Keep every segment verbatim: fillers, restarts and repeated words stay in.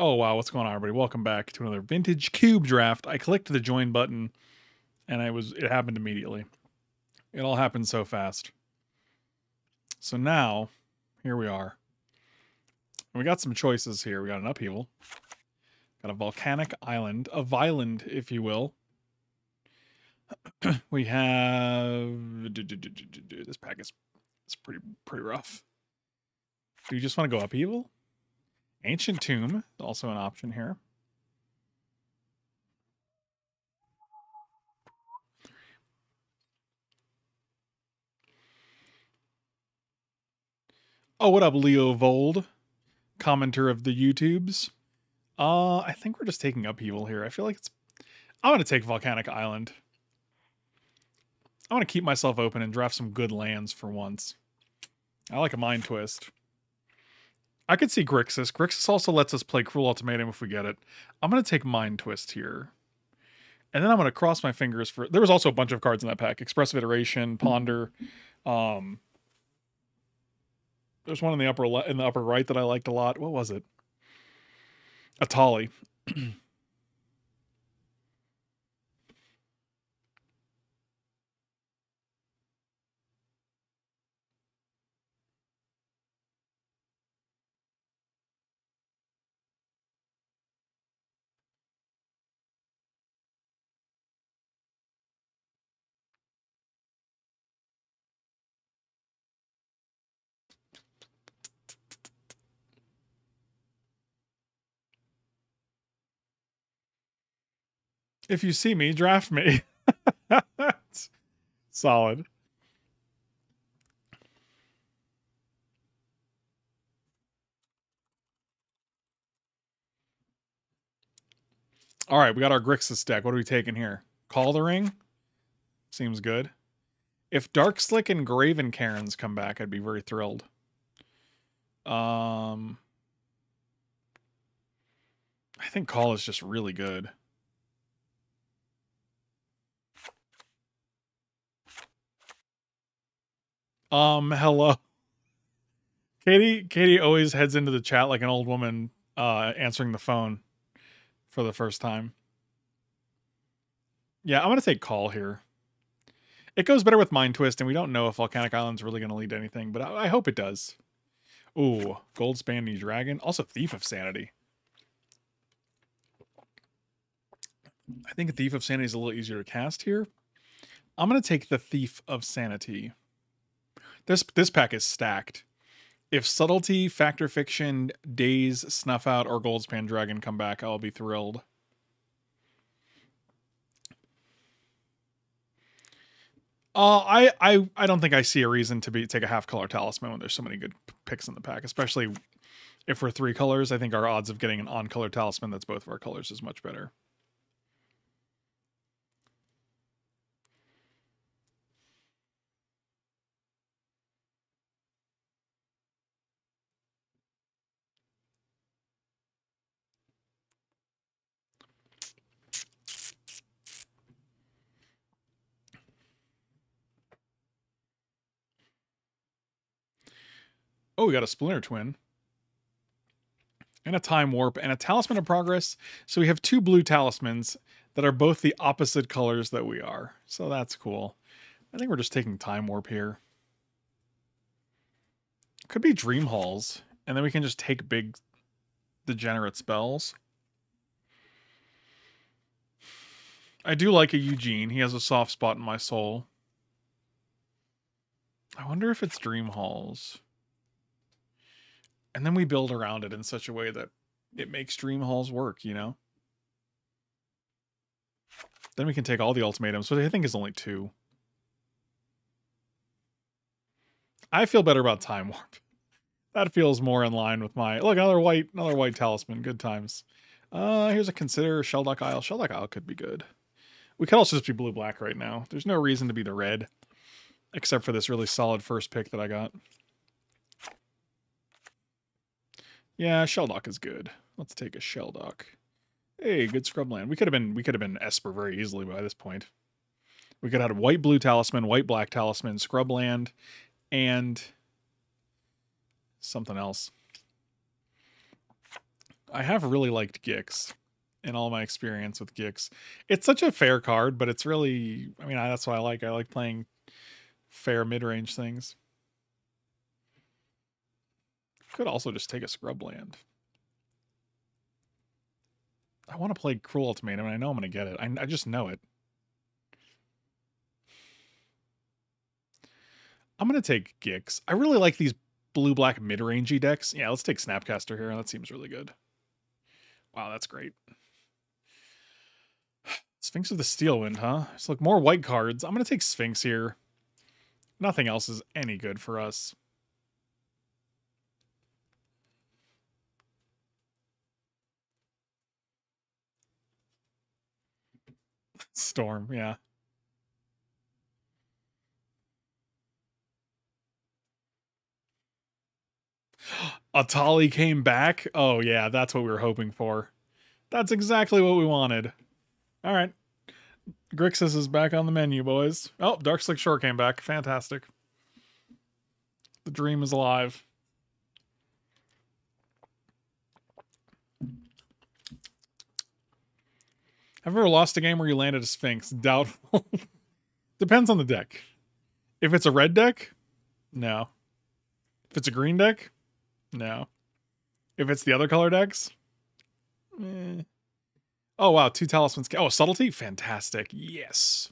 Oh, wow. What's going on, everybody? Welcome back to another Vintage Cube Draft. I clicked the join button, and I was it happened immediately. It all happened so fast. So now, here we are. And we got some choices here. We got an Upheaval. Got a Volcanic Island. A Viland, if you will. We have... This pack is it's pretty, pretty rough. Do you just want to go Upheaval? Ancient Tomb is also an option here. Oh, what up, Leovold, commenter of the YouTubes? Uh, I think we're just taking Upheaval here. I feel like it's... I'm going to take Volcanic Island. I want to keep myself open and draft some good lands for once. I like a Mind Twist. I could see Grixis. Grixis also lets us play Cruel Ultimatum if we get it. I'm going to take Mind Twist here. And then I'm going to cross my fingers for... There was also a bunch of cards in that pack. Expressive Iteration, Ponder. Um, there's one in the upper le in the upper right that I liked a lot. What was it? Etali. If you see me, draft me. Solid. All right, we got our Grixis deck. What are we taking here? Call the Ring? Seems good. If Darkslick and Graven Karens come back, I'd be very thrilled. Um, I think Call is just really good. Um, hello. Katie, Katie always heads into the chat like an old woman uh, answering the phone for the first time. Yeah, I'm going to take Call here. It goes better with Mind Twist, and we don't know if Volcanic Island's really going to lead to anything, but I, I hope it does. Ooh, Gold Spandy Dragon. Also Thief of Sanity. I think Thief of Sanity is a little easier to cast here. I'm going to take the Thief of Sanity. This this pack is stacked. If Subtlety, Factor Fiction, Daze, Snuff Out, or Goldspan Dragon come back, I'll be thrilled. Uh, I I I don't think I see a reason to be take a half color talisman when there's so many good picks in the pack, especially if we're three colors. I think our odds of getting an on color talisman that's both of our colors is much better. Oh, we got a Splinter Twin. And a Time Warp. And a Talisman of Progress. So we have two blue talismans that are both the opposite colors that we are. So that's cool. I think we're just taking Time Warp here. Could be Dream Halls. And then we can just take big degenerate spells. I do like a Eugene. He has a soft spot in my soul. I wonder if it's Dream Halls. And then we build around it in such a way that it makes Dream Halls work, you know? Then we can take all the ultimatums, which I think is only two. I feel better about Time Warp. That feels more in line with my... Look, another white another white talisman. Good times. Uh, here's a Consider, Sheldock Isle. Sheldock Isle could be good. We could also just be blue-black right now. There's no reason to be the red, except for this really solid first pick that I got. Yeah, Sheldock is good. Let's take a Sheldock. Hey, good Scrubland. We could have been we could have been Esper very easily by this point. We could have had white blue talisman, white black talisman, Scrubland, and something else. I have really liked Gix in all my experience with Gix. It's such a fair card, but it's really, I mean, I, that's what I like. I like playing fair mid-range things. Could also just take a Scrubland. I want to play Cruel Ultimatum, and I know I'm going to get it. I, I just know it. I'm going to take Gix. I really like these blue-black mid-rangey decks. Yeah, let's take Snapcaster here. That seems really good. Wow, that's great. Sphinx of the Steelwind, huh? It's like more white cards. I'm going to take Sphinx here. Nothing else is any good for us. Storm, yeah. Etali came back. Oh yeah, that's what we were hoping for. That's exactly what we wanted. All right, Grixis is back on the menu, boys. Oh, Dark Slick Shore came back. Fantastic. The dream is alive. Have you ever lost a game where you landed a Sphinx? Doubtful. Depends on the deck. If it's a red deck, no. If it's a green deck, no. If it's the other color decks, eh. Oh, wow. Two talismans. Oh, subtlety? Fantastic. Yes.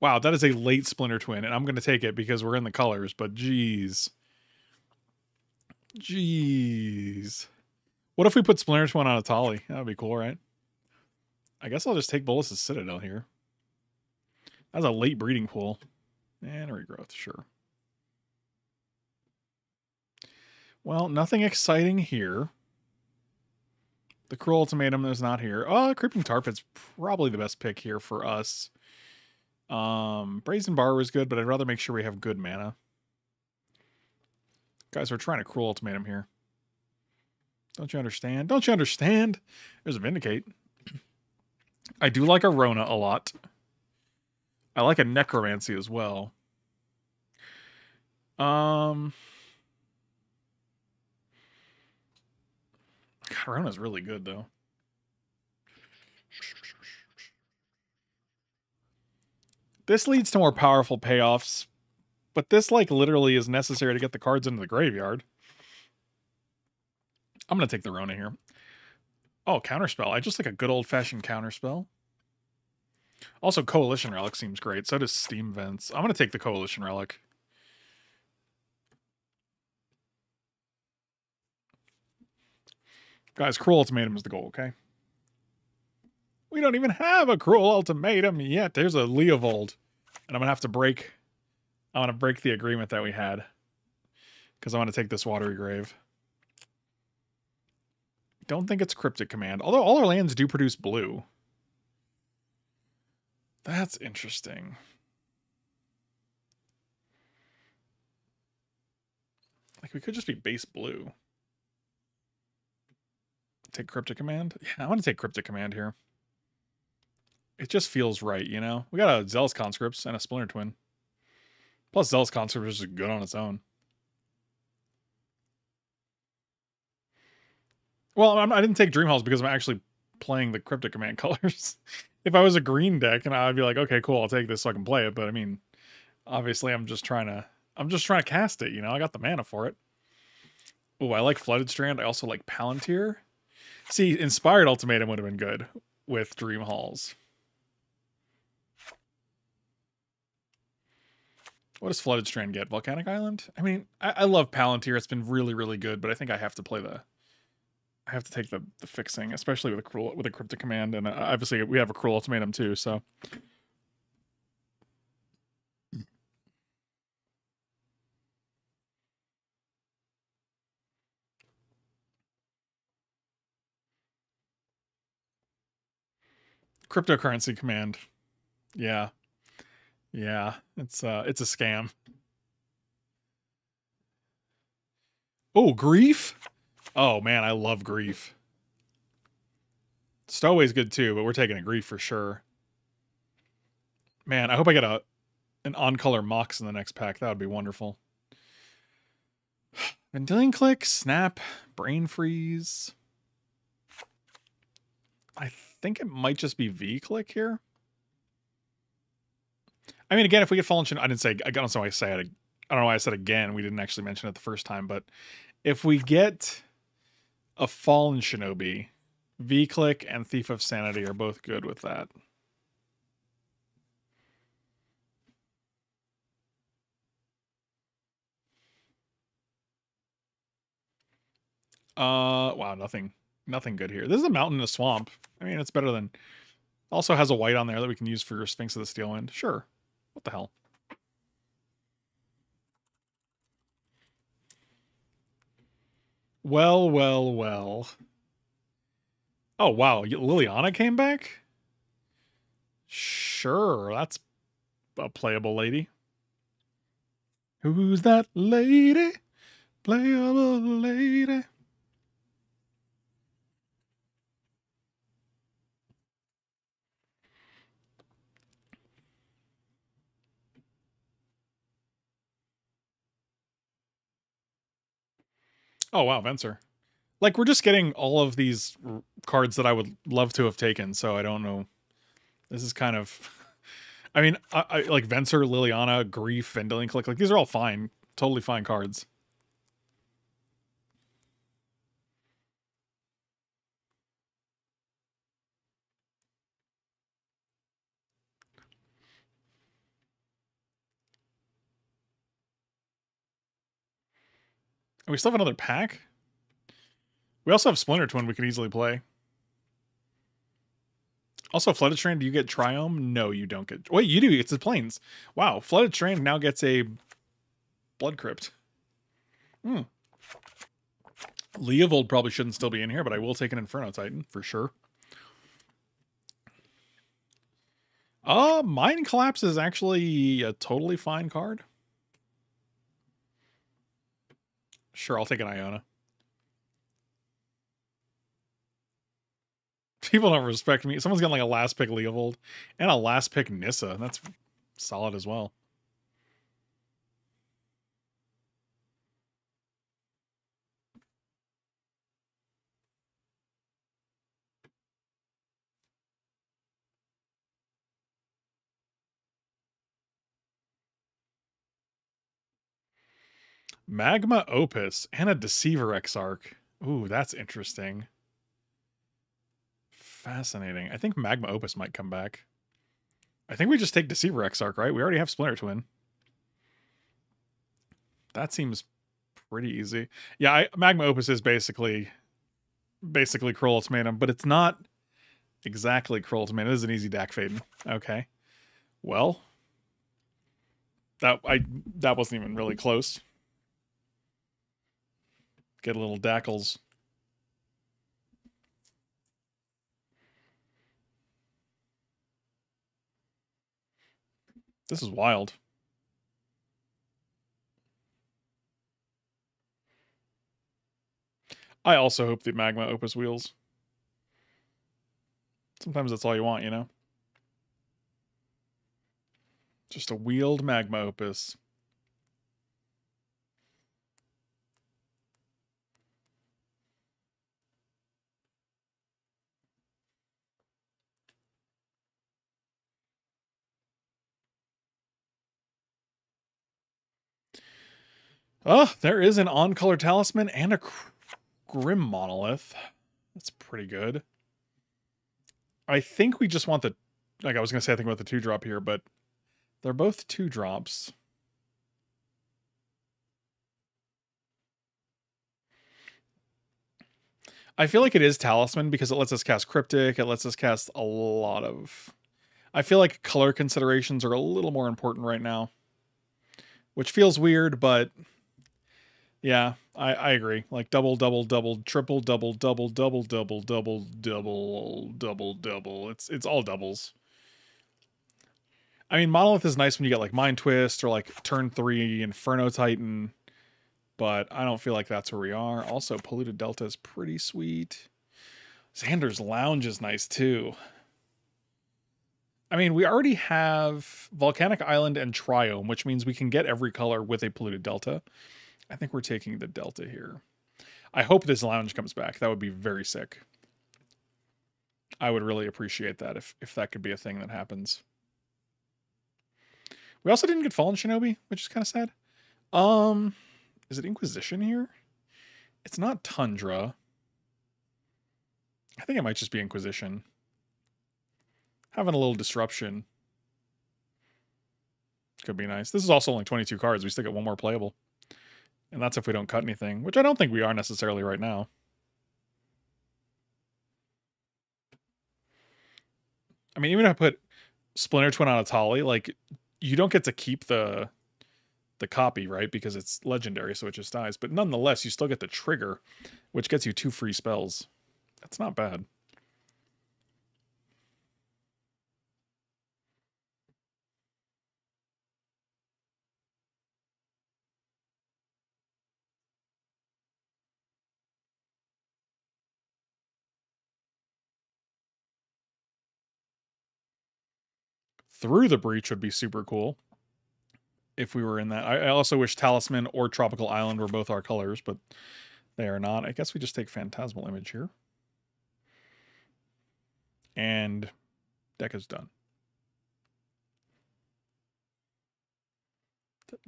Wow, that is a late Splinter Twin, and I'm going to take it because we're in the colors, but geez. Jeez. What if we put Splinter Twin on Etali? That would be cool, right? I guess I'll just take Bolas' Citadel here. That's a late breeding pool. And a regrowth, sure. Well, nothing exciting here. The Cruel Ultimatum is not here. Oh, Creeping Tarpid's probably the best pick here for us. Um, Brazen Bar was good, but I'd rather make sure we have good mana. Guys, we're trying to Cruel Ultimatum here. Don't you understand? Don't you understand? There's a Vindicate. I do like a Rona a lot. I like a Necromancy as well. Um... God, Rona's really good, though. This leads to more powerful payoffs, but this, like, literally is necessary to get the cards into the graveyard. I'm going to take the Rona here. Oh, Counterspell. I just like a good old-fashioned Counterspell. Also, Coalition Relic seems great. So does Steam Vents. I'm going to take the Coalition Relic. Guys, Cruel Ultimatum is the goal, okay? We don't even have a Cruel Ultimatum yet. There's a Leovold. And I'm going to have to break... I'm going to break the agreement that we had. Because I want to take this Watery Grave. Don't think it's Cryptic Command. Although all our lands do produce blue. That's interesting. Like, we could just be base blue. Take Cryptic Command? Yeah, I want to take Cryptic Command here. It just feels right, you know? We got a Zealous Conscripts and a Splinter Twin. Plus, Zealous Conscripts is good on its own. Well, I'm, I didn't take Dream Halls because I'm actually playing the Cryptic Command colors. If I was a green deck, and I'd be like, okay, cool, I'll take this so I can play it. But, I mean, obviously, I'm just trying to... I'm just trying to cast it, you know? I got the mana for it. Oh, I like Flooded Strand. I also like Palantir. See, Inspired Ultimatum would have been good with Dream Halls. What does Flooded Strand get? Volcanic Island? I mean, I, I love Palantir. It's been really, really good, but I think I have to play the... I have to take the, the fixing, especially with a cruel with a Cryptic Command, and obviously we have a Cruel Ultimatum too, so... Cryptocurrency Command. Yeah. Yeah. It's uh it's a scam. Oh, Grief? Oh man, I love Grief. Stowaway's good too, but we're taking a Grief for sure. Man, I hope I get a an on color Mox in the next pack. That would be wonderful. Vendilion Clique, Snap, Brain Freeze. I think it might just be V-Click here. I mean, again, if we get Fallen Shinobi, I didn't say, I don't know why I said it. I don't know why I said again. We didn't actually mention it the first time, but if we get a Fallen Shinobi, V-Click and Thief of Sanity are both good with that. Uh, wow, nothing, nothing good here. This is a mountain in a swamp. I mean, it's better than... Also has a white on there that we can use for Sphinx of the Steelwind. Sure. What the hell? Well, well, well. Oh, wow. Liliana came back? Sure. That's a playable lady. Who's that lady? Playable lady. Oh, wow, Venser. Like, we're just getting all of these r cards that I would love to have taken, so I don't know. This is kind of... I mean, I, I, like, Venser, Liliana, Grief, Vendilion Clique, like, these are all fine. Totally fine cards. We still have another pack. We also have Splinter Twin we could easily play. Also, Flooded Strand, do you get Triome? No, you don't get... Wait, you do. It's the Plains. Wow. Flooded Strand now gets a Blood Crypt. Hmm. Leovold probably shouldn't still be in here, but I will take an Inferno Titan for sure. Uh, Mind Collapse is actually a totally fine card. Sure, I'll take an Iona. People don't respect me. Someone's got like a last pick Leovold and a last pick Nissa. That's solid as well. Magma Opus and a Deceiver Exarch. Ooh, that's interesting. Fascinating. I think Magma Opus might come back. I think we just take Deceiver Exarch, right? We already have Splinter Twin. That seems pretty easy. Yeah, I, Magma Opus is basically basically Cruel Ultimatum, but it's not exactly Cruel Ultimatum. It is an easy Dak Faden. Okay. Well, that I that wasn't even really close. Get a little Dackles. This is wild. I also hope the Magma Opus wheels. Sometimes that's all you want, you know? Just a wheeled Magma Opus. Oh, there is an on-color talisman and a Grim Monolith. That's pretty good. I think we just want the... Like I was going to say, I think about the two-drop here, but they're both two-drops. I feel like it is talisman because it lets us cast Cryptic. It lets us cast a lot of... I feel like color considerations are a little more important right now, which feels weird, but... Yeah, I, I agree. Like double, double, double, triple, double, double, double, double, double, double, double, double. It's it's all doubles. I mean, Monolith is nice when you get like Mind Twist or like turn three Inferno Titan, but I don't feel like that's where we are. Also, Polluted Delta is pretty sweet. Xander's Lounge is nice too. I mean, we already have Volcanic Island and Triome, which means we can get every color with a Polluted Delta. I think we're taking the Delta here. I hope this lounge comes back. That would be very sick. I would really appreciate that if, if that could be a thing that happens. We also didn't get Fallen Shinobi, which is kind of sad. Um, is it Inquisition here? It's not Tundra. I think it might just be Inquisition. Having a little disruption could be nice. This is also only twenty-two cards. We still get one more playable. And that's if we don't cut anything, which I don't think we are necessarily right now. I mean, even if I put Splinter Twin on Etali, like, you don't get to keep the the copy, right? Because it's legendary, so it just dies. But nonetheless, you still get the trigger, which gets you two free spells. That's not bad. Through the Breach would be super cool if we were in that. I, I also wish Talisman or Tropical Island were both our colors, but they are not. I guess we just take Phantasmal Image here. And deck is done.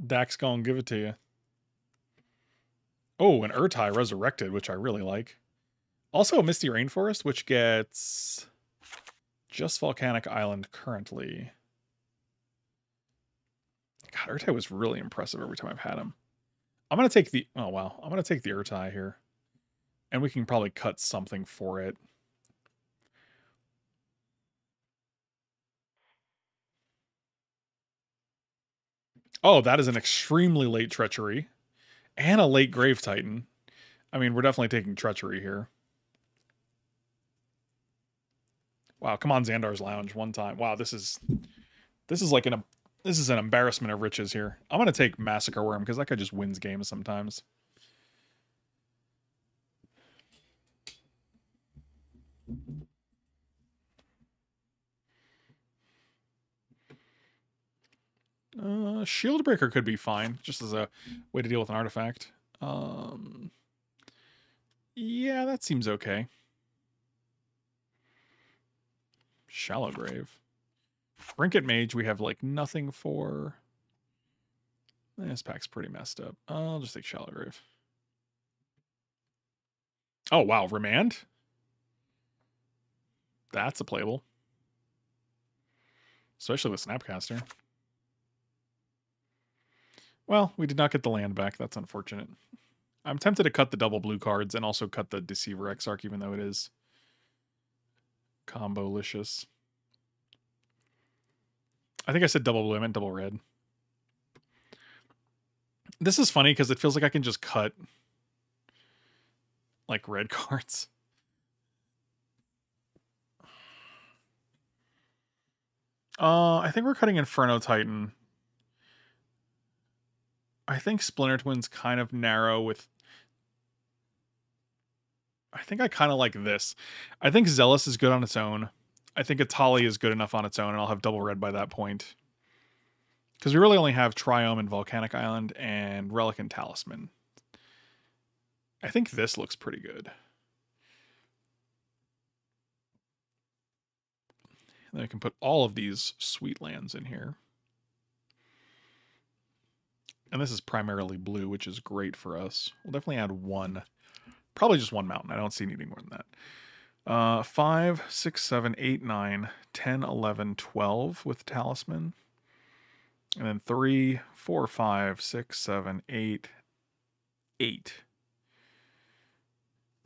Dak's gonna give it to you. Oh, an Urtai Resurrected, which I really like. Also a Misty Rainforest, which gets just Volcanic Island currently. God, Urtai was really impressive every time I've had him. I'm going to take the... Oh, wow. I'm going to take the Urtai here. And we can probably cut something for it. Oh, that is an extremely late Treachery. And a late Grave Titan. I mean, we're definitely taking Treachery here. Wow, come on, Xandar's Lounge one time. Wow, this is... This is like an... This is an embarrassment of riches here. I'm going to take Massacre Worm because that guy just wins games sometimes. Uh, Shield Breaker could be fine, just as a way to deal with an artifact. Um, yeah, that seems okay. Shallow Grave. Trinket Mage, we have like nothing for. This pack's pretty messed up. I'll just take Shallow Grave. Oh, wow. Remand? That's a playable. Especially with Snapcaster. Well, we did not get the land back. That's unfortunate. I'm tempted to cut the double blue cards and also cut the Deceiver Exarch, even though it is combo-licious. I think I said double blue. I meant double red. This is funny because it feels like I can just cut like red cards. Uh, I think we're cutting Inferno Titan. I think Splinter Twin's kind of narrow with... I think I kind of like this. I think Zealous is good on its own. I think Etali is good enough on its own, and I'll have double red by that point. Because we really only have Triome and Volcanic Island and Relic and Talisman. I think this looks pretty good. And then I can put all of these sweet lands in here. And this is primarily blue, which is great for us. We'll definitely add one. Probably just one mountain. I don't see needing more than that. Uh, five, six, seven, eight, nine, ten, eleven, twelve with Talisman. And then three, four, five, six, seven, eight, eight.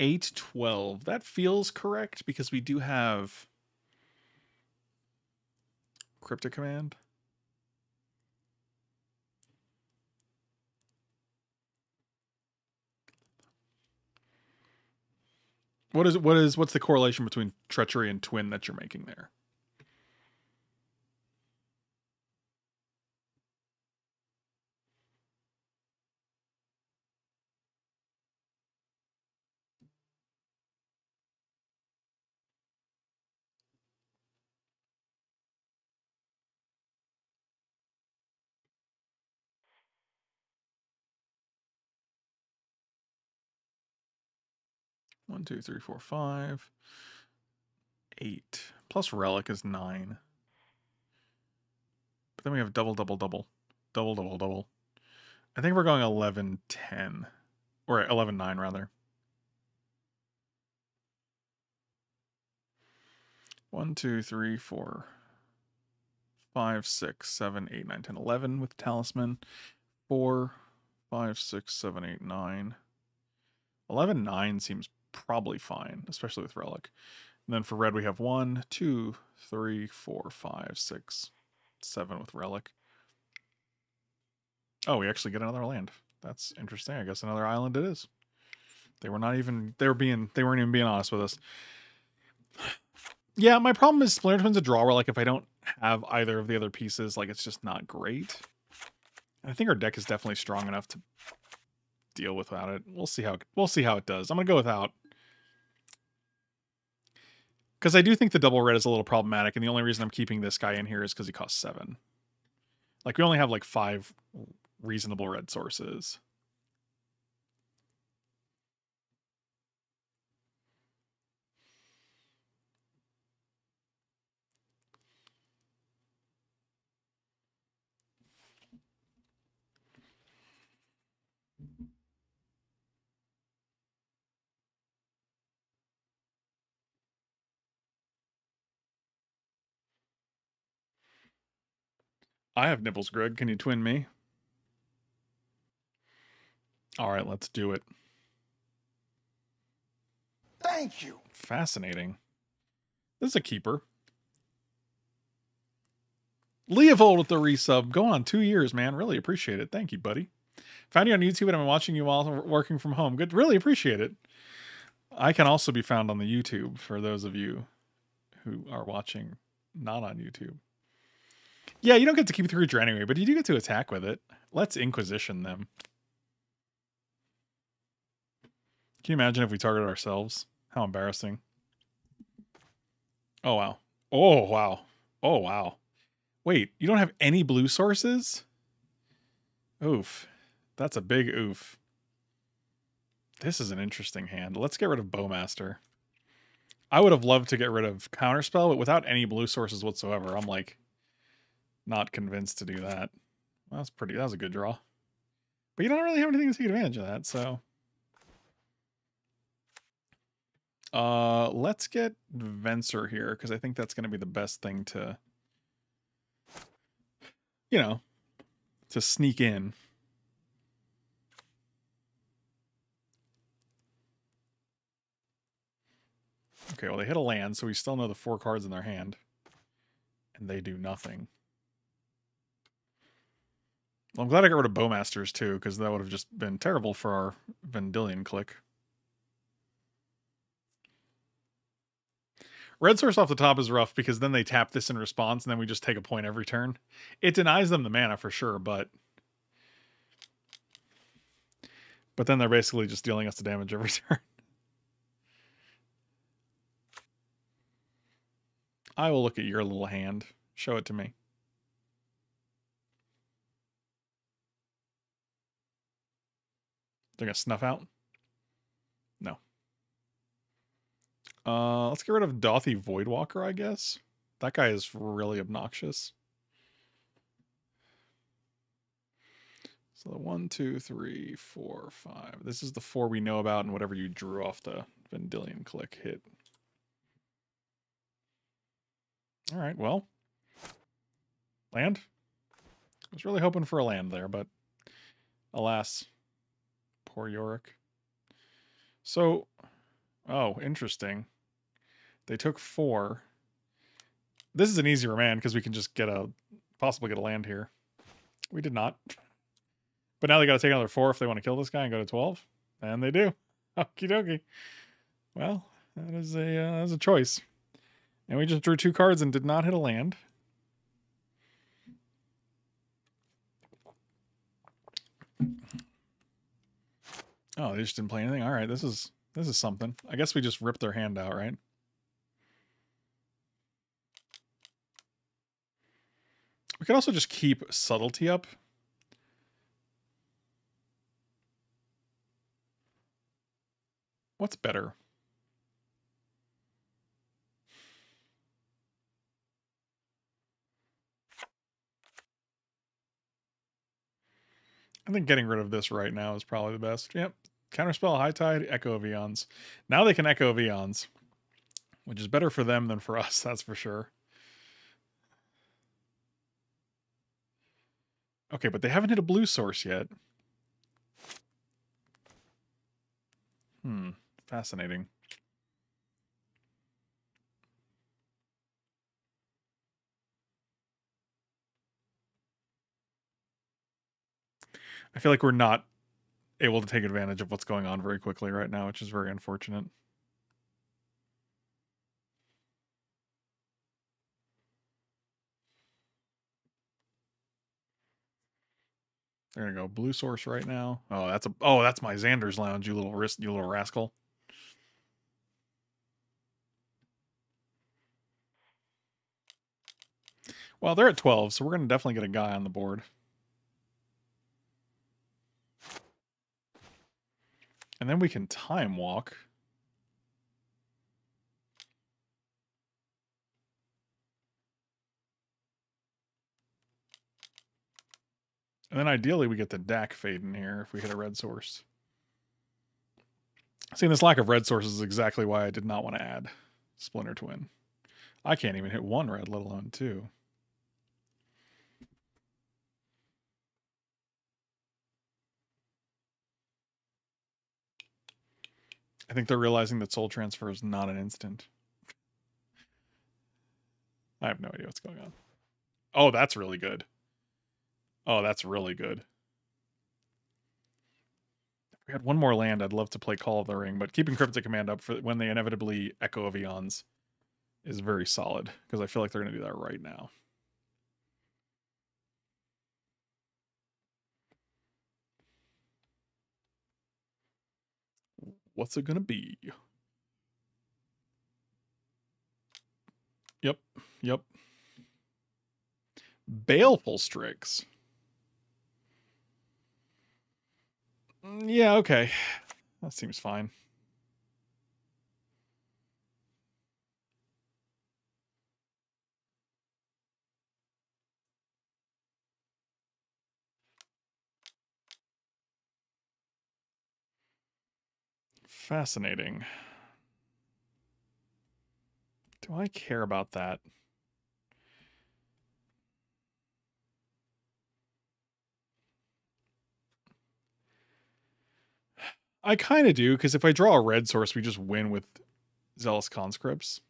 eight, twelve. That feels correct because we do have Cryptic Command. What is what is what's the correlation between Treachery and Twin that you're making there? One, two, three, four, five, eight. Plus relic is nine. But then we have double, double, double. Double, double, double. I think we're going eleven ten. Or eleven nine, rather. One, two, three, four, five, six, seven, eight, nine, ten, eleven with talisman. Four, five, six, seven, eight, nine. Eleven nine seems probably fine, especially with relic. And then for red, we have one, two, three, four, five, six, seven with relic. Oh, we actually get another land. That's interesting. I guess another island it is. They were not even they were being they weren't even being honest with us. Yeah, my problem is Splinter Twin's a draw where, like, if I don't have either of the other pieces, like, it's just not great. I think our deck is definitely strong enough to deal without it. We'll see how it, we'll see how it does. I'm gonna go without, because I do think the double red is a little problematic, and the only reason I'm keeping this guy in here is because he costs seven. Like, we only have like five reasonable red sources. I have nipples, Greg. Can you twin me? All right, let's do it. Thank you. Fascinating. This is a keeper. Leovold with the resub. Go on, two years, man. Really appreciate it. Thank you, buddy. Found you on YouTube, and I'm watching you while working from home. Good. Really appreciate it. I can also be found on the YouTube for those of you who are watching not on YouTube. Yeah, you don't get to keep the creature anyway, but you do get to attack with it. Let's Inquisition them. Can you imagine if we targeted ourselves? How embarrassing. Oh, wow. Oh, wow. Oh, wow. Wait, you don't have any blue sources? Oof. That's a big oof. This is an interesting hand. Let's get rid of Bowmaster. I would have loved to get rid of Counterspell, but without any blue sources whatsoever, I'm like... not convinced to do that. Well, that's pretty, that was a good draw. But you don't really have anything to take advantage of that, so. Uh, let's get Venser here, because I think that's going to be the best thing to, you know, to sneak in. Okay, well, they hit a land, so we still know the four cards in their hand. And they do nothing. Well, I'm glad I got rid of Bowmasters too, because that would have just been terrible for our Vendilion Clique. Red source off the top is rough, because then they tap this in response, and then we just take a point every turn. It denies them the mana for sure, but... But then they're basically just dealing us the damage every turn. I will look at your little hand. Show it to me. They're going to snuff out? No. Uh, let's get rid of Dothy Voidwalker, I guess. That guy is really obnoxious. So the one, two, three, four, five. This is the four we know about, and whatever you drew off the Vendilion Clique hit. All right, well. Land? I was really hoping for a land there, but alas... Poor Yorick. So, oh, interesting. They took four. This is an easy remand because we can just get a, possibly get a land here. We did not. But now they got to take another four if they want to kill this guy and go to twelve. And they do. Okie dokie. Well, that is a, uh, that is a choice. And we just drew two cards and did not hit a land. Oh, they just didn't play anything. All right, this is this is something. I guess we just ripped their hand out, right? We could also just keep Subtlety up. What's better? I think getting rid of this right now is probably the best. Yep. Counterspell, High Tide, Echo of Eons. Now they can Echo of Eons, which is better for them than for us, that's for sure. Okay, but they haven't hit a blue source yet. Hmm, fascinating. I feel like we're not able to take advantage of what's going on very quickly right now, which is very unfortunate. They're gonna go blue source right now. Oh, that's a oh, that's my Xander's Lounge, you little wrist, you little rascal. Well, they're at twelve, so we're gonna definitely get a guy on the board. And then we can time walk. And then ideally we get the D A C fade in here if we hit a red source. Seeing this lack of red sources is exactly why I did not want to add Splinter Twin. I can't even hit one red, let alone two. I think they're realizing that soul transfer is not an instant. I have no idea what's going on. Oh, that's really good. Oh, that's really good. If we had one more land, I'd love to play Call of the Ring, but keeping Cryptic Command up for when they inevitably Echo of Eons is very solid, because I feel like they're going to do that right now. What's it going to be? Yep, yep. Baleful Strix. Yeah, okay. That seems fine. Fascinating. Do I care about that? I kind of do, because if I draw a red source, we just win with Zealous Conscripts.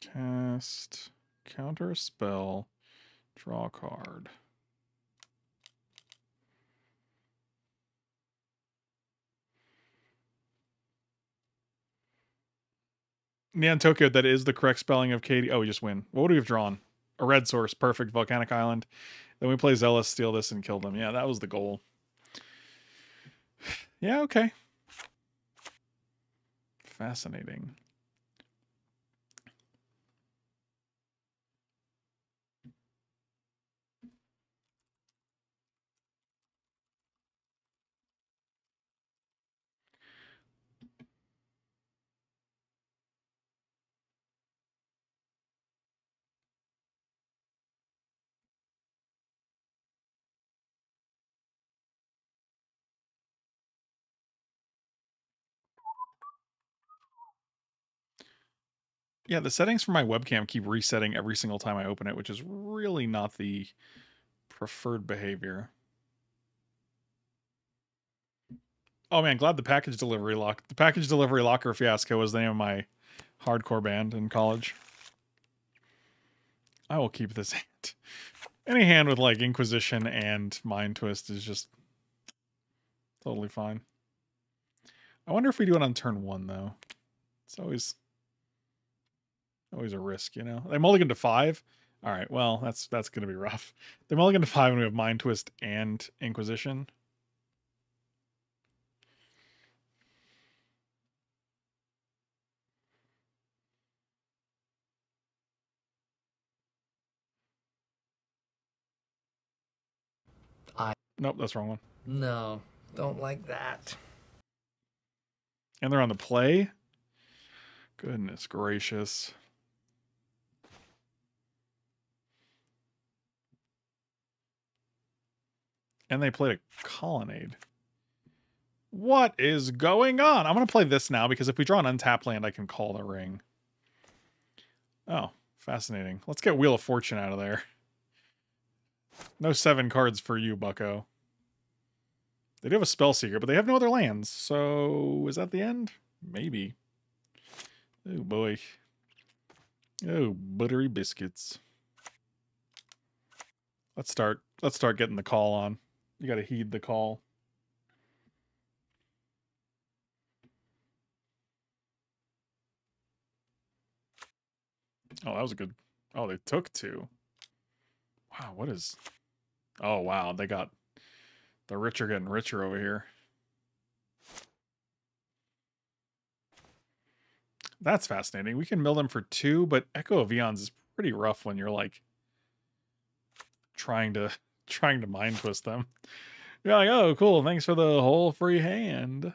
Cast, Counterspell, draw card. Neon Tokyo, that is the correct spelling of Katie. Oh, we just win. What would we have drawn? A red source. Perfect. Volcanic Island. Then we play Zealous, steal this, and kill them. Yeah, that was the goal. Yeah, okay. Fascinating. Yeah, the settings for my webcam keep resetting every single time I open it, which is really not the preferred behavior. Oh man, glad the package delivery lock the package delivery locker fiasco was the name of my hardcore band in college. I will keep this hand. Any hand with like Inquisition and Mind Twist is just totally fine. I wonder if we do it on turn one though. It's always Always a risk, you know. They mulligan to five. All right, well, that's that's going to be rough. They mulligan to five and we have Mind Twist and Inquisition. I Nope, that's the wrong one. No, don't like that. And they're on the play. Goodness gracious. And they played a colonnade. What is going on? I'm going to play this now because if we draw an untapped land, I can call the ring. Oh, fascinating. Let's get Wheel of Fortune out of there. No seven cards for you, bucko. They do have a Spellseeker, but they have no other lands. So is that the end? Maybe. Oh, boy. Oh, buttery biscuits. Let's start. Let's start getting the call on. You got to heed the call. Oh, that was a good... Oh, they took two. Wow, what is... Oh, wow, they got... The rich are getting richer over here. That's fascinating. We can mill them for two, but Echo of Eons is pretty rough when you're, like, trying to trying to mind twist them. You're like, oh, cool, thanks for the whole free hand.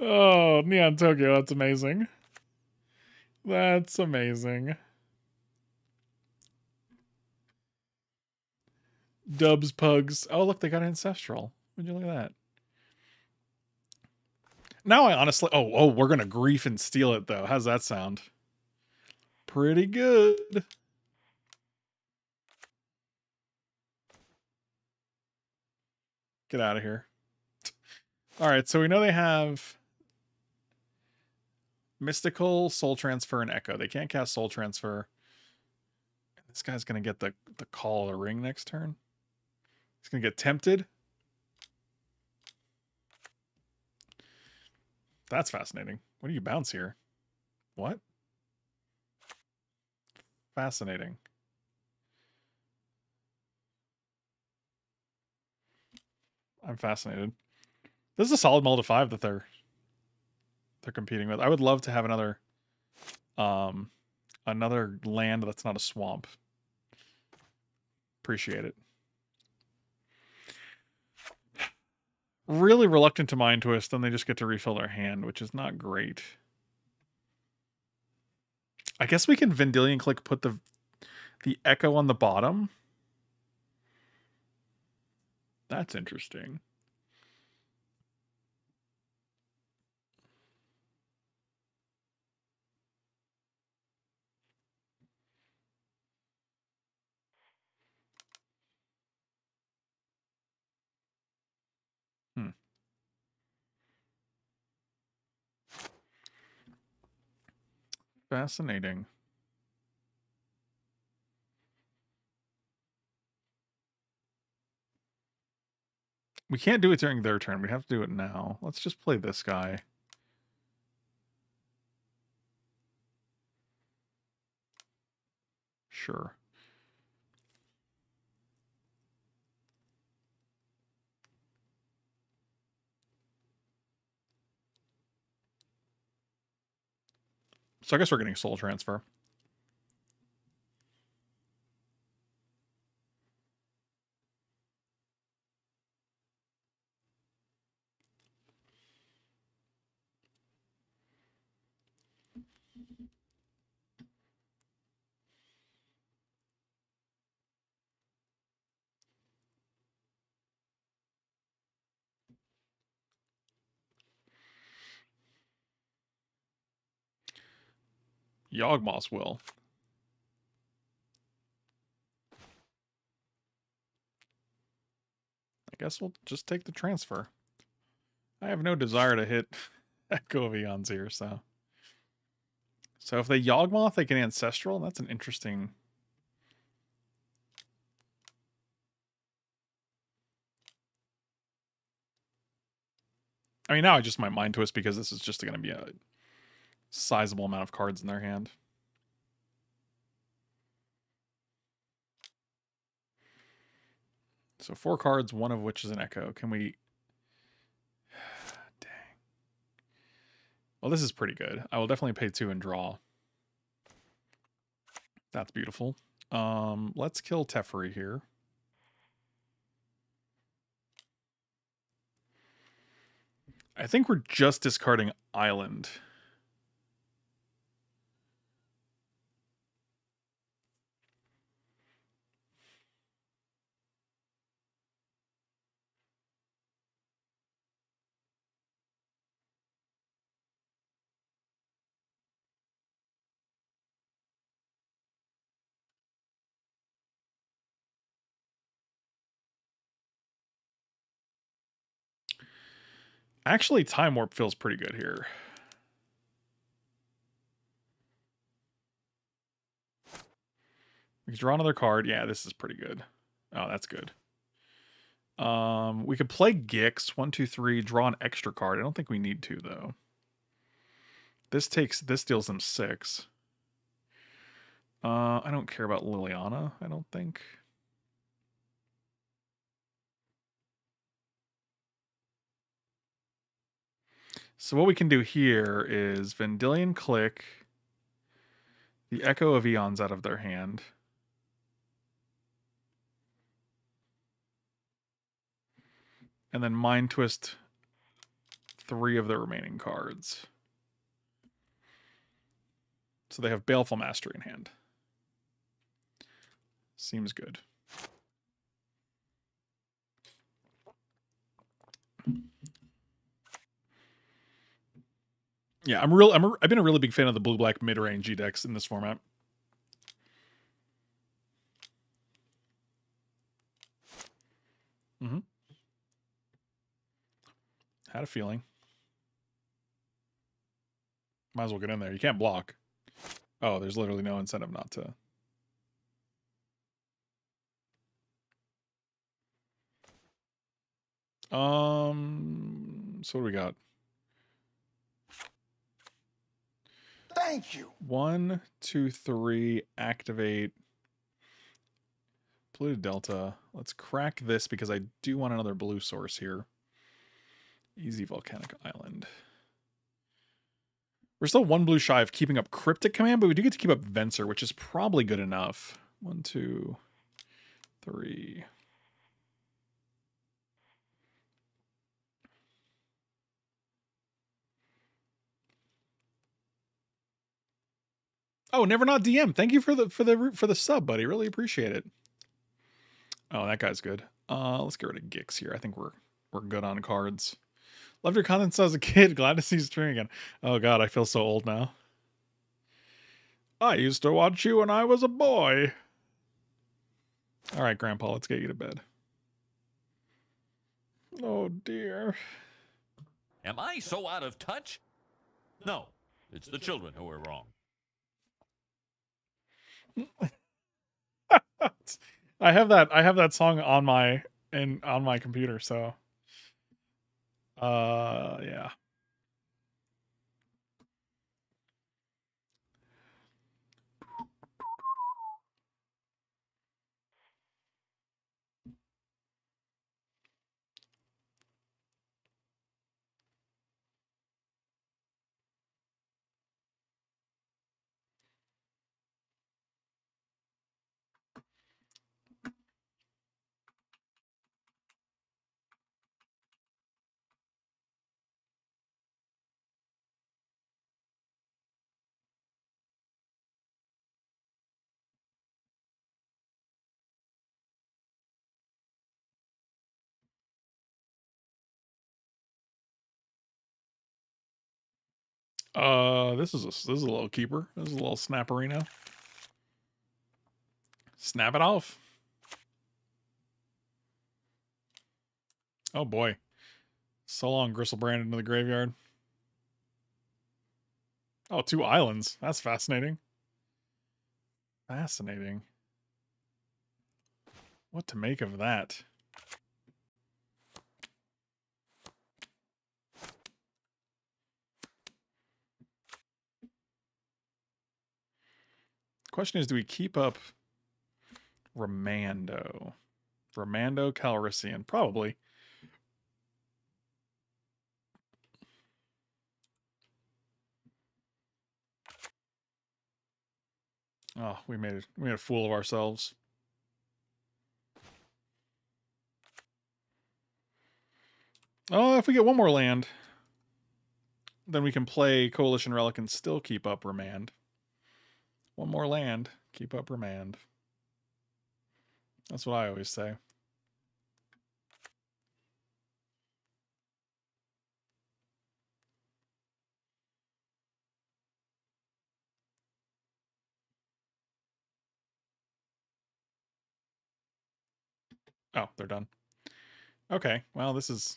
Oh, Neon Tokyo, that's amazing. That's amazing. Dubs, pugs. Oh, look, they got Ancestral. Would you look at that? Now I honestly... Oh, oh, we're going to grief and steal it, though. How's that sound? Pretty good. Get out of here. All right, so we know they have... Mystical, Soul Transfer, and Echo. They can't cast Soul Transfer. This guy's going to get the, the Call of the Ring next turn. He's going to get Tempted. That's fascinating. What do you bounce here? What? Fascinating. I'm fascinated. This is a solid mulligan to five that they're... they're competing with. I would love to have another um another land that's not a swamp. Appreciate it. Really reluctant to mind twist, then they just get to refill their hand, which is not great. I guess we can Vendilion Clique, put the the Echo on the bottom. That's interesting. Fascinating. We can't do it during their turn. We have to do it now. Let's just play this guy. Sure. So I guess we're getting Soul Transfer. Yawgmoth will. I guess we'll just take the transfer. I have no desire to hit Echo of Eons here, so. So if they Yawgmoth, they can Ancestral. That's an interesting... I mean, now I just might mind twist because this is just going to be a... sizable amount of cards in their hand. So four cards, one of which is an Echo. Can we... Dang. Well, this is pretty good. I will definitely pay two and draw. That's beautiful. Um, let's kill Teferi here. I think we're just discarding Island. Actually, Time Warp feels pretty good here. We can draw another card. Yeah, this is pretty good. Oh, that's good. Um, we could play Gix. One, two, three. Draw an extra card. I don't think we need to, though. This takes. This deals them six. Uh, I don't care about Liliana, I don't think. So what we can do here is Vendilion Clique, the Echo of Eons out of their hand. And then Mind Twist three of their remaining cards. So they have Baleful Mastery in hand. Seems good. Yeah, I'm real. I'm a, I've been a really big fan of the blue-black mid-range G decks in this format. Mm-hmm. Had a feeling. Might as well get in there. You can't block. Oh, there's literally no incentive not to. Um. So what do we got? Thank you. One, two, three, activate. Blue to Delta. Let's crack this because I do want another blue source here. Easy Volcanic Island. We're still one blue shy of keeping up Cryptic Command, but we do get to keep up Venser, which is probably good enough. One, two, three. Oh, Never Not D M. Thank you for the for the for the sub, buddy. Really appreciate it. Oh, that guy's good. Uh, let's get rid of Gix here. I think we're we're good on cards. Loved your content since I was a kid. Glad to see you streaming again. Oh God, I feel so old now. I used to watch you when I was a boy. All right, Grandpa, let's get you to bed. Oh dear. Am I so out of touch? No, it's the children who are wrong. I have that I have that song on my and on my computer, so uh yeah. Uh, this is a this is a little keeper. This is a little snapperino. Snap it off. Oh boy, so long, Gristlebrand into the graveyard. Oh, two islands. That's fascinating. Fascinating. What to make of that? Question is, do we keep up Remando? Remando, Calrissian, probably. Oh, we made it. We made a fool of ourselves. Oh, if we get one more land, then we can play Coalition Relic and still keep up Remand. One more land, keep up Remand. That's what I always say. Oh, they're done. Okay, well, this is...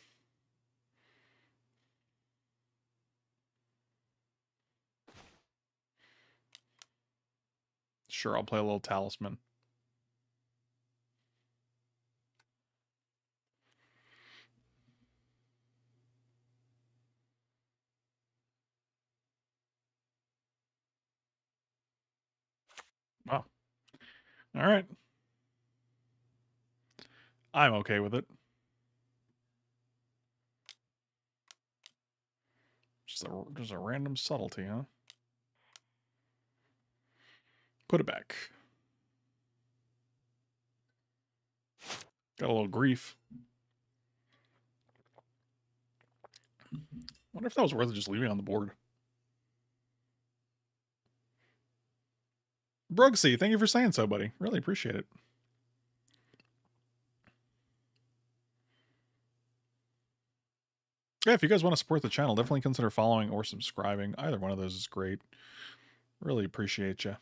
Sure, I'll play a little Talisman. Wow. All right. I'm okay with it. Just a, just a random subtlety, huh? Put it back. Got a little grief. Wonder if that was worth it just leaving on the board. Brugsy, thank you for saying so, buddy. Really appreciate it. Yeah, if you guys want to support the channel, definitely consider following or subscribing. Either one of those is great. Really appreciate you.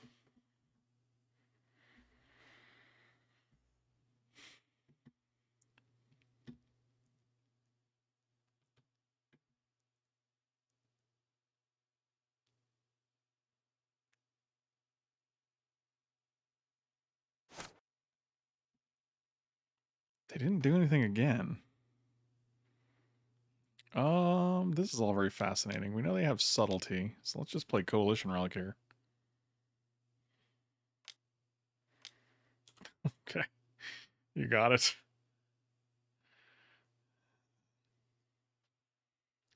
They didn't do anything again. Um, this is all very fascinating. We know they have subtlety, so let's just play Coalition Relic here. Okay, you got it.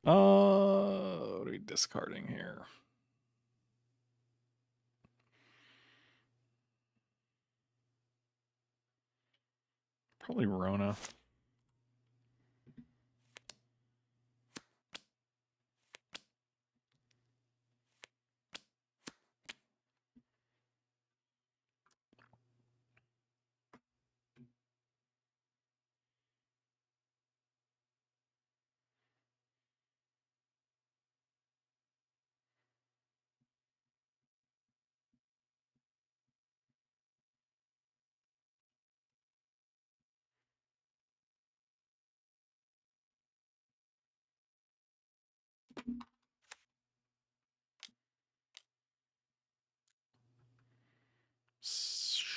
Uh, what are we discarding here? Probably Rona.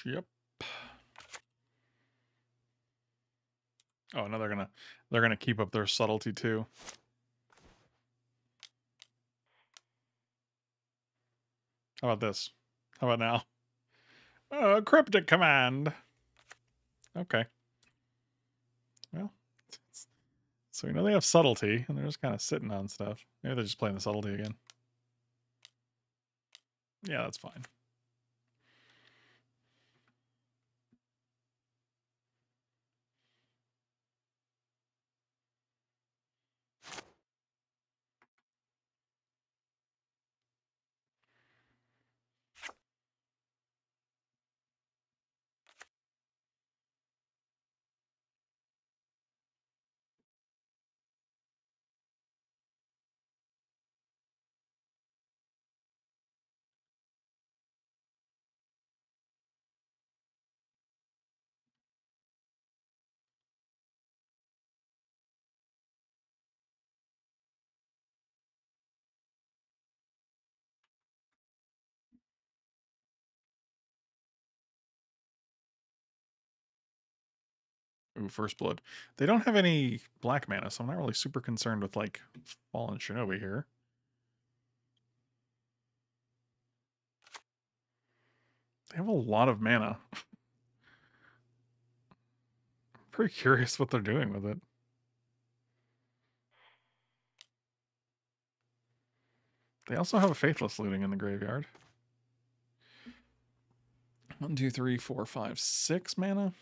Yep. Oh, now they're gonna they're gonna keep up their subtlety too. How about this? How about now? Uh, Cryptic Command. Okay. Well, so we know they have subtlety, and they're just kind of sitting on stuff. Maybe they're just playing the subtlety again. Yeah, that's fine. Ooh, First Blood. They don't have any black mana, so I'm not really super concerned with, like, Fallen Shinobi here. They have a lot of mana. I'm pretty curious what they're doing with it. They also have a Faithless looting in the graveyard. One, two, three, four, five, six mana.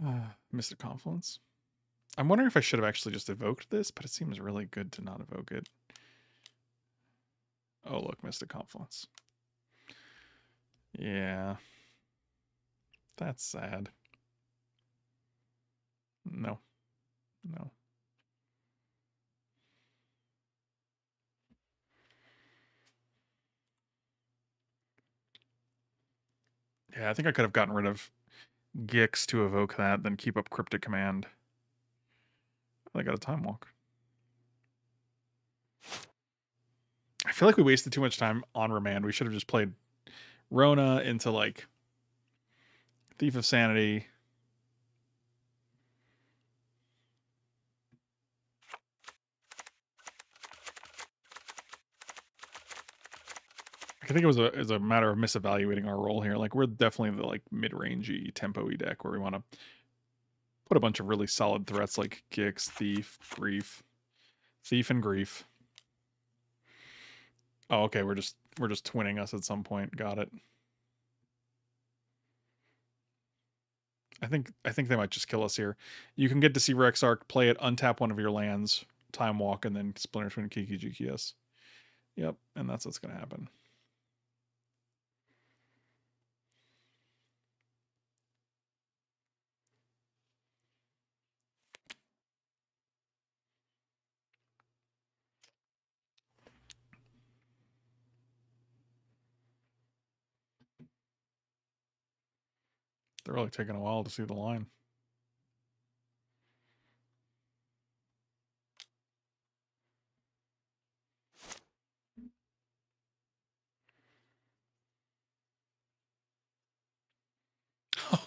Uh, Mystic Confluence. I'm wondering if I should have actually just evoked this, but it seems really good to not evoke it. Oh, look, Mystic Confluence. Yeah. That's sad. No. No. Yeah, I think I could have gotten rid of Gix to evoke that, then keep up Cryptic Command. I got a Time Walk. I feel like we wasted too much time on Remand. We should have just played Rona into like Thief of Sanity. I think it was a, it was a matter of misevaluating our role here. Like, we're definitely the like mid-rangey, tempo-y deck where we want to put a bunch of really solid threats like Gix, Thief, Grief, Thief and Grief. Oh, okay, we're just we're just twinning us at some point. Got it. I think I think they might just kill us here. You can get Deceiver Exarch, play it, untap one of your lands, Time Walk, and then Splinter Twin Kiki G Q S. Yep, and that's what's gonna happen. They're really taking a while to see the line.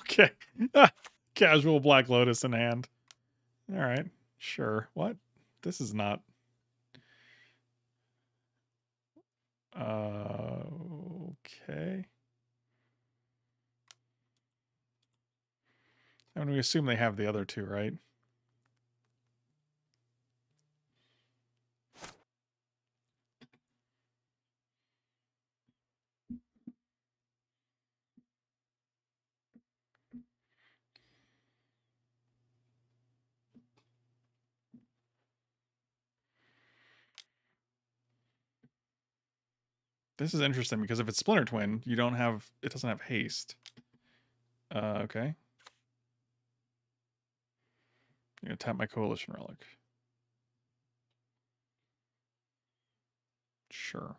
Okay. Casual Black Lotus in hand. All right. Sure. What? This is not... Uh, okay. I mean, we assume they have the other two, right? This is interesting because if it's Splinter Twin, you don't have, it doesn't have haste. Uh, okay. I'm going to tap my Coalition Relic. Sure.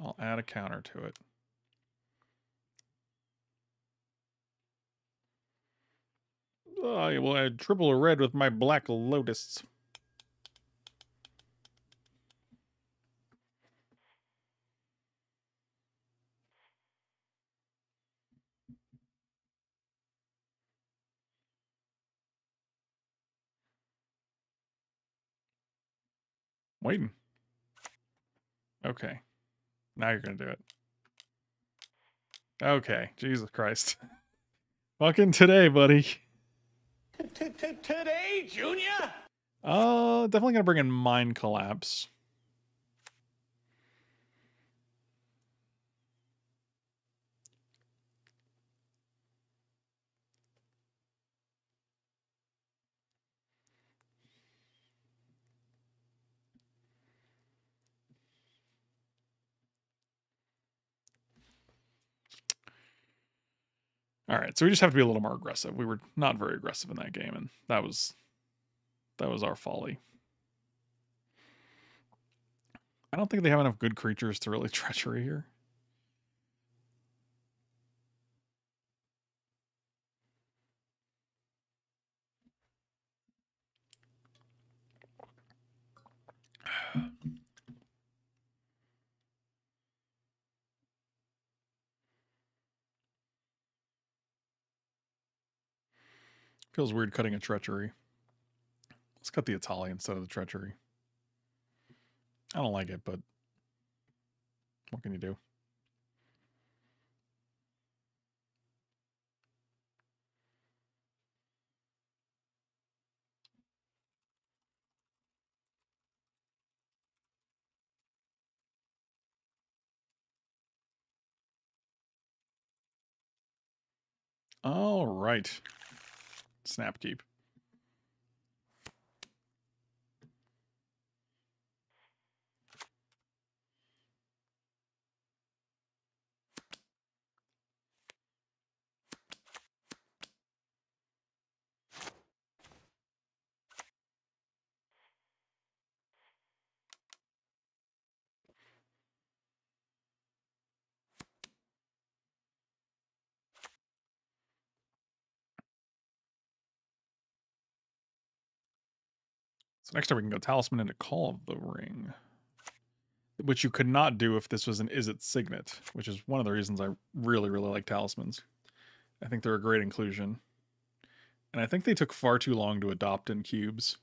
I'll add a counter to it. I will add triple a red with my Black Lotus. Waiting. Okay. Now you're going to do it. Okay. Jesus Christ. Fucking today, buddy. Today, Junior? Uh, definitely going to bring in Mind Collapse. All right, so we just have to be a little more aggressive. We were not very aggressive in that game, and that was that was our folly. I don't think they have enough good creatures to really treachery here. Feels weird cutting a Treachery. Let's cut the Etali instead of the Treachery. I don't like it, but what can you do? All right. Snap keep. Next time we can go Talisman into Call of the Ring, which you could not do if this was an Is It Signet, which is one of the reasons I really, really like Talismans. I think they're a great inclusion. And I think they took far too long to adopt in cubes.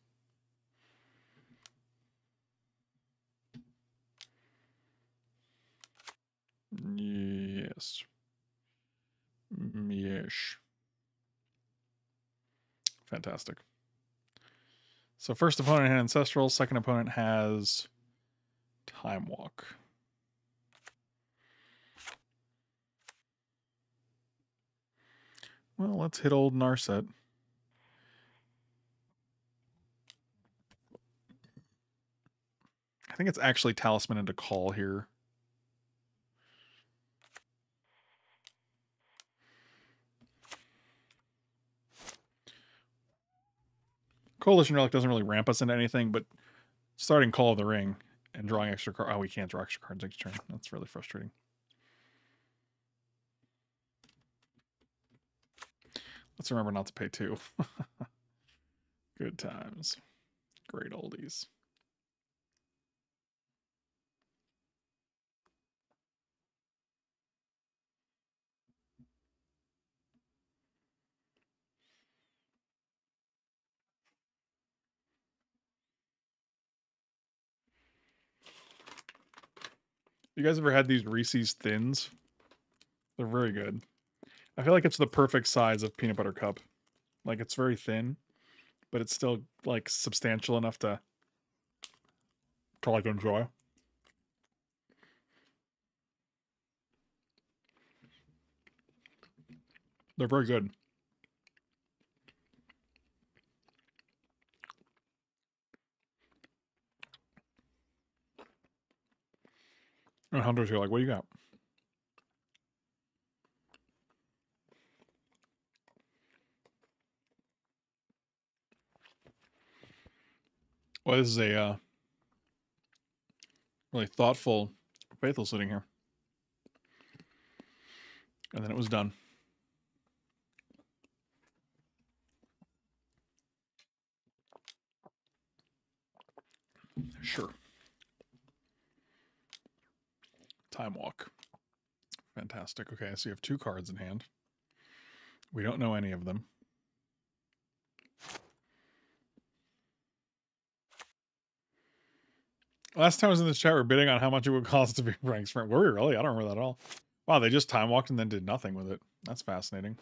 Yes. Yes. Fantastic. So first opponent had Ancestral, second opponent has Time Walk. Well, let's hit old Narset. I think it's actually Talisman into Call here. Coalition Relic doesn't really ramp us into anything, but starting Call of the Ring and drawing extra cards. Oh, we can't draw extra cards next turn. That's really frustrating. Let's remember not to pay two. Good times. Great oldies. You guys ever had these Reese's Thins? They're very good. I feel like it's the perfect size of peanut butter cup. Like, it's very thin, but it's still like substantial enough to to like enjoy. They're very good. And Hunter's here like, what do you got? Well, this is a uh, really thoughtful Faithful sitting here. And then it was done. Sure. Time Walk. Fantastic. Okay, so you have two cards in hand. We don't know any of them. Last time I was in this chat, we were bidding on how much it would cost to be ranked friend. Were we really? I don't remember that at all. Wow, they just Time Walked and then did nothing with it. That's fascinating.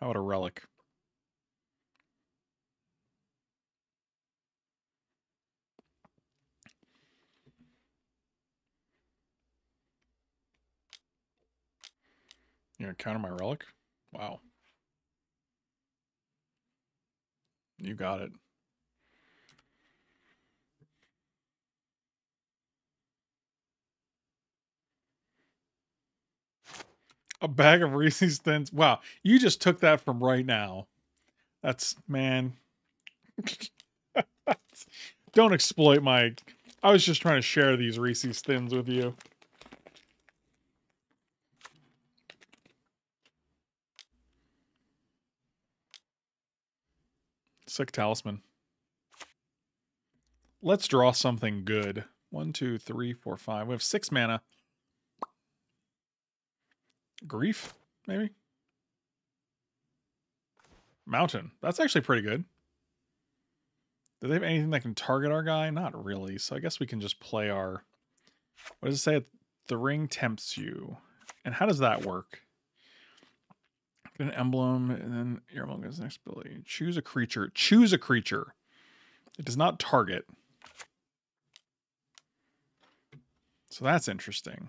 How about a Relic? You're going to counter my Relic? Wow. You got it. A bag of Reese's Thins. Wow. You just took that from right now. That's, man. That's, don't exploit my... I was just trying to share these Reese's Thins with you. Sick Talisman. Let's draw something good. One, two, three, four, five. We have six mana. Grief, maybe? Mountain. That's actually pretty good. Do they have anything that can target our guy? Not really. So I guess we can just play our... What does it say? The ring tempts you. And how does that work? Get an emblem, and then your emblem goes next ability. Choose a creature. Choose a creature. It does not target. So that's interesting.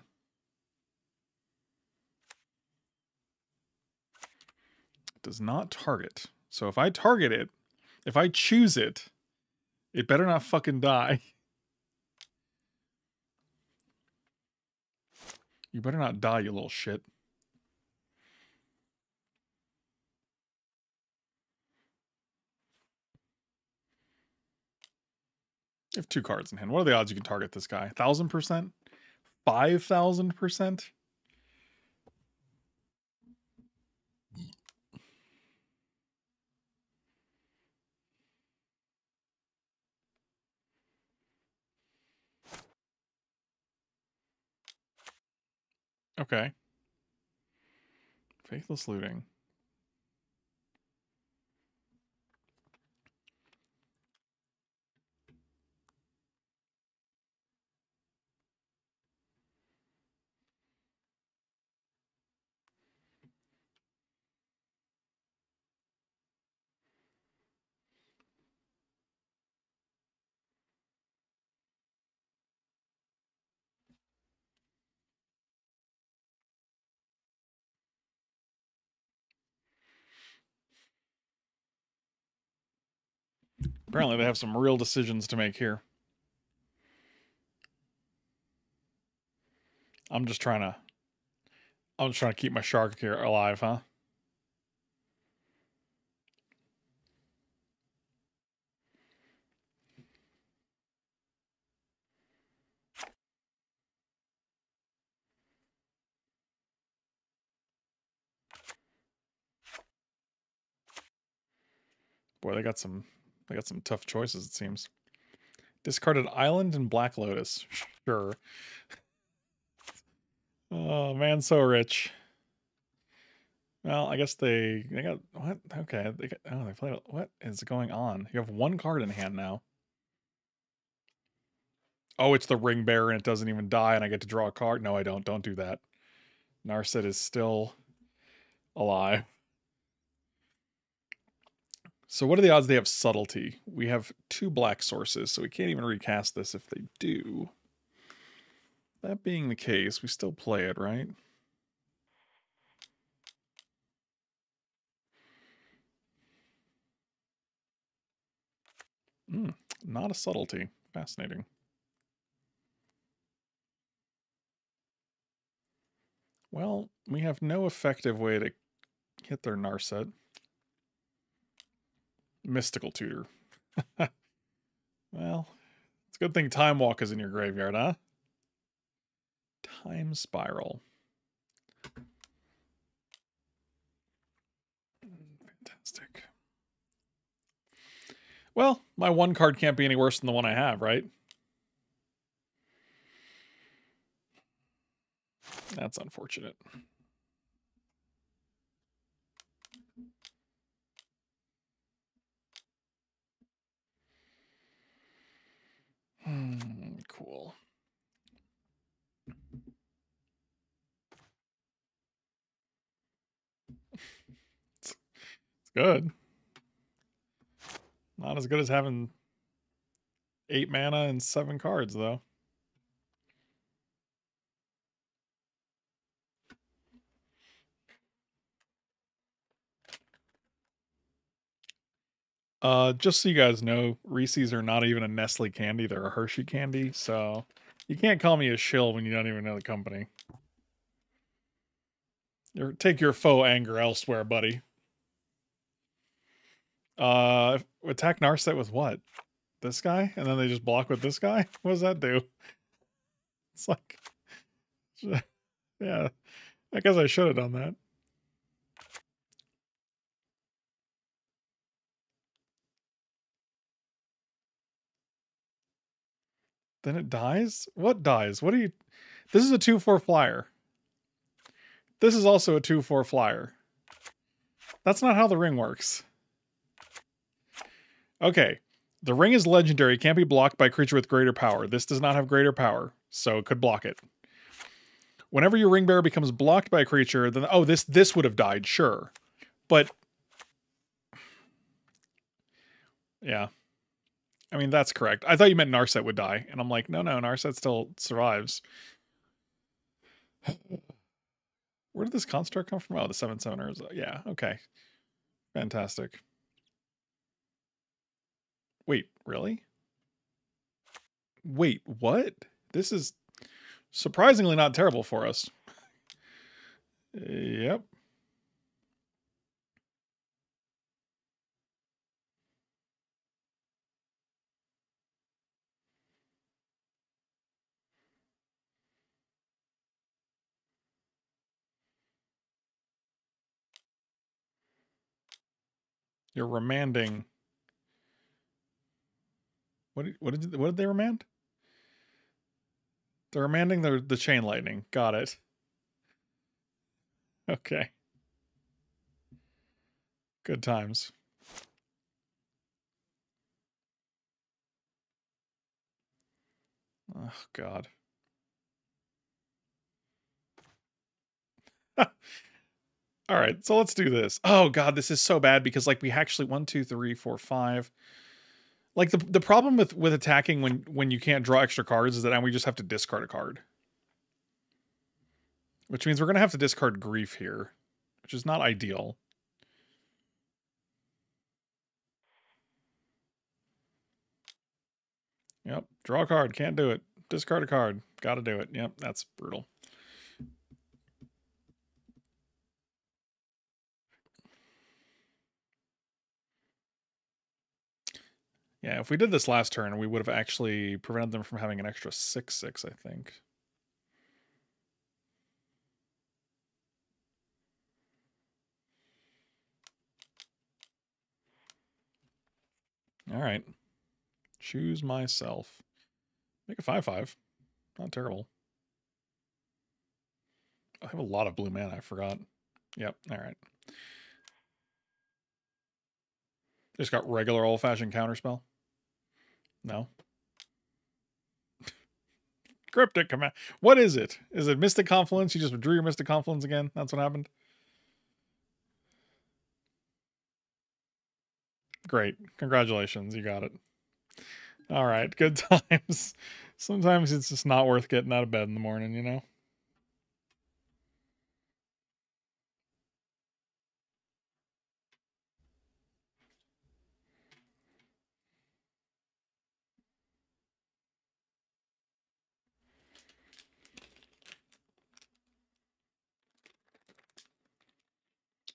It does not target. So if I target it, if I choose it, it better not fucking die. You better not die, you little shit. You have two cards in hand. What are the odds you can target this guy? one thousand percent? five thousand percent? Okay. Faithless looting. Apparently they have some real decisions to make here. I'm just trying to I'm just trying to keep my shark here alive, huh? Boy, they got some They got some tough choices, it seems. Discarded Island and Black Lotus. Sure. Oh, man, so rich. Well, I guess they... They got... What? Okay. They got, oh, they played... What is going on? You have one card in hand now. Oh, it's the Ring Bearer and it doesn't even die and I get to draw a card? No, I don't. Don't do that. Narset is still alive. So what are the odds they have subtlety? We have two black sources, so we can't even recast this if they do. That being the case, we still play it, right? Mm, not a subtlety. Fascinating. Well, we have no effective way to hit their Narset. Mystical Tutor. Well, it's a good thing Time Walk is in your graveyard, huh? Time Spiral. Fantastic. Well, my one card can't be any worse than the one I have, right? That's unfortunate. Hmm, cool. It's, it's good. Not as good as having eight mana and seven cards, though. Uh, just so you guys know, Reese's are not even a Nestle candy, they're a Hershey candy, so you can't call me a shill when you don't even know the company. You're, take your faux anger elsewhere, buddy. Uh, attack Narset with what? This guy? And then they just block with this guy? What does that do? It's like... Yeah, I guess I should have done that. Then it dies? What dies? What are you... This is a two four flyer. This is also a two four flyer. That's not how the ring works. Okay. The ring is legendary. Can't be blocked by creature with greater power. This does not have greater power, so it could block it. Whenever your ring bearer becomes blocked by a creature, then... Oh, this, this would have died, sure. But... Yeah. I mean, that's correct. I thought you meant Narset would die. And I'm like, no, no, Narset still survives. Where did this construct come from? Oh, the seven seveners. Yeah, okay. Fantastic. Wait, really? Wait, what? This is surprisingly not terrible for us. Yep. You're remanding. What did, what did what did they remand? They're remanding the the chain lightning. Got it. Okay. Good times. Oh God. All right, so let's do this. Oh God, this is so bad because like we actually one, two, three, four, five. Like the the problem with with attacking when when you can't draw extra cards is that now we just have to discard a card, which means we're gonna have to discard Grief here, which is not ideal. Yep, draw a card, can't do it. Discard a card, got to do it. Yep, that's brutal. Yeah, if we did this last turn, we would have actually prevented them from having an extra six six, I think. All right. Choose myself. Make a five five. Not terrible. I have a lot of blue mana, I forgot. Yep, all right. Just got regular old-fashioned counterspell. No. Cryptic Command. What is it? Is it Mystic Confluence? You just drew your Mystic Confluence again? That's what happened? Great. Congratulations. You got it. All right. Good times. Sometimes it's just not worth getting out of bed in the morning, you know?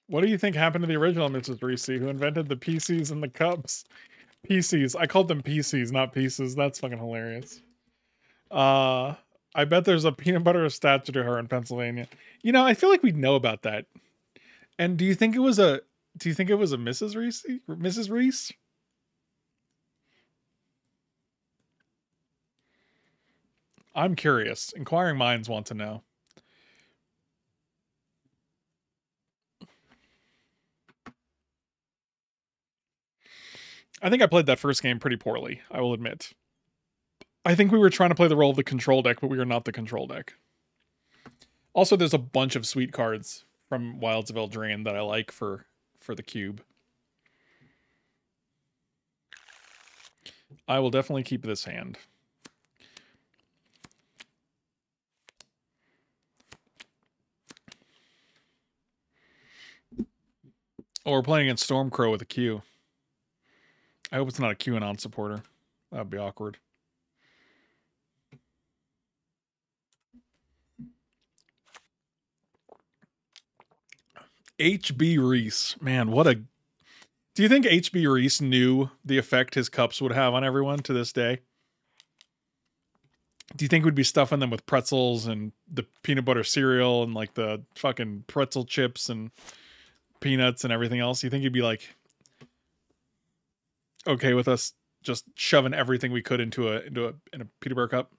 What do you think happened to the original Missus Reesey, who invented the P Cs and the cups? P Cs. I called them P Cs, not pieces. That's fucking hilarious. Uh, I bet there's a peanut butter statue to her in Pennsylvania. You know, I feel like we'd know about that. And do you think it was a? Do you think it was a Missus Reesey? Missus Reese? I'm curious. Inquiring minds want to know. I think I played that first game pretty poorly, I will admit. I think we were trying to play the role of the control deck, but we were not the control deck. Also, there's a bunch of sweet cards from Wilds of Eldraine that I like for, for the cube. I will definitely keep this hand. Oh, we're playing against Stormcrow with a Q. I hope it's not a QAnon supporter. That would be awkward. H B Reese. Man, what a... Do you think H B Reese knew the effect his cups would have on everyone to this day? Do you think we'd be stuffing them with pretzels and the peanut butter cereal and like the fucking pretzel chips and peanuts and everything else? Do you think he'd be like... okay with us just shoving everything we could into a into a in a Peterborough cup?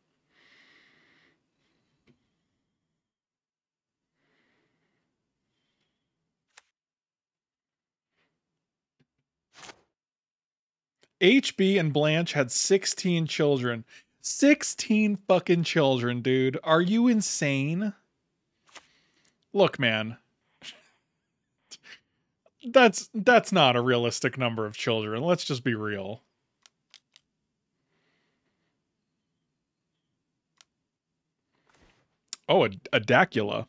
H B and Blanche had sixteen children. sixteen fucking children, dude. Are you insane? Look, man. That's that's not a realistic number of children. Let's just be real. Oh, a, a Dacula.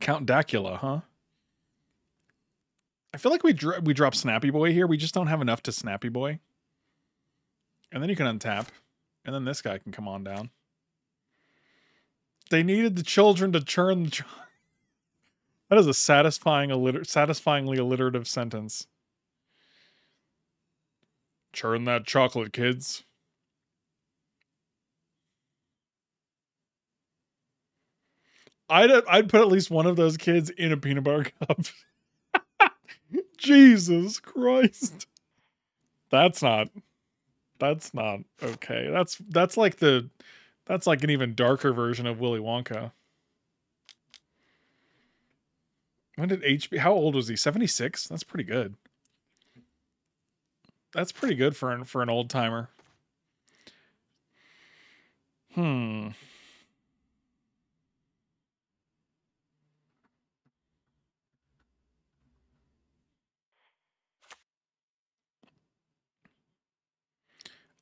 Count Dacula, huh? I feel like we dro we drop Snappy Boy here. We just don't have enough to Snappy Boy. And then you can untap. And then this guy can come on down. They needed the children to churn the children. That is a satisfying illiter satisfyingly alliterative sentence. Churn that chocolate, kids. I'd I'd put at least one of those kids in a peanut butter cup. Jesus Christ. That's not that's not okay. That's that's like the that's like an even darker version of Willy Wonka. When did H B? How old was he? seventy-six? That's pretty good. That's pretty good for an, for an old timer. Hmm.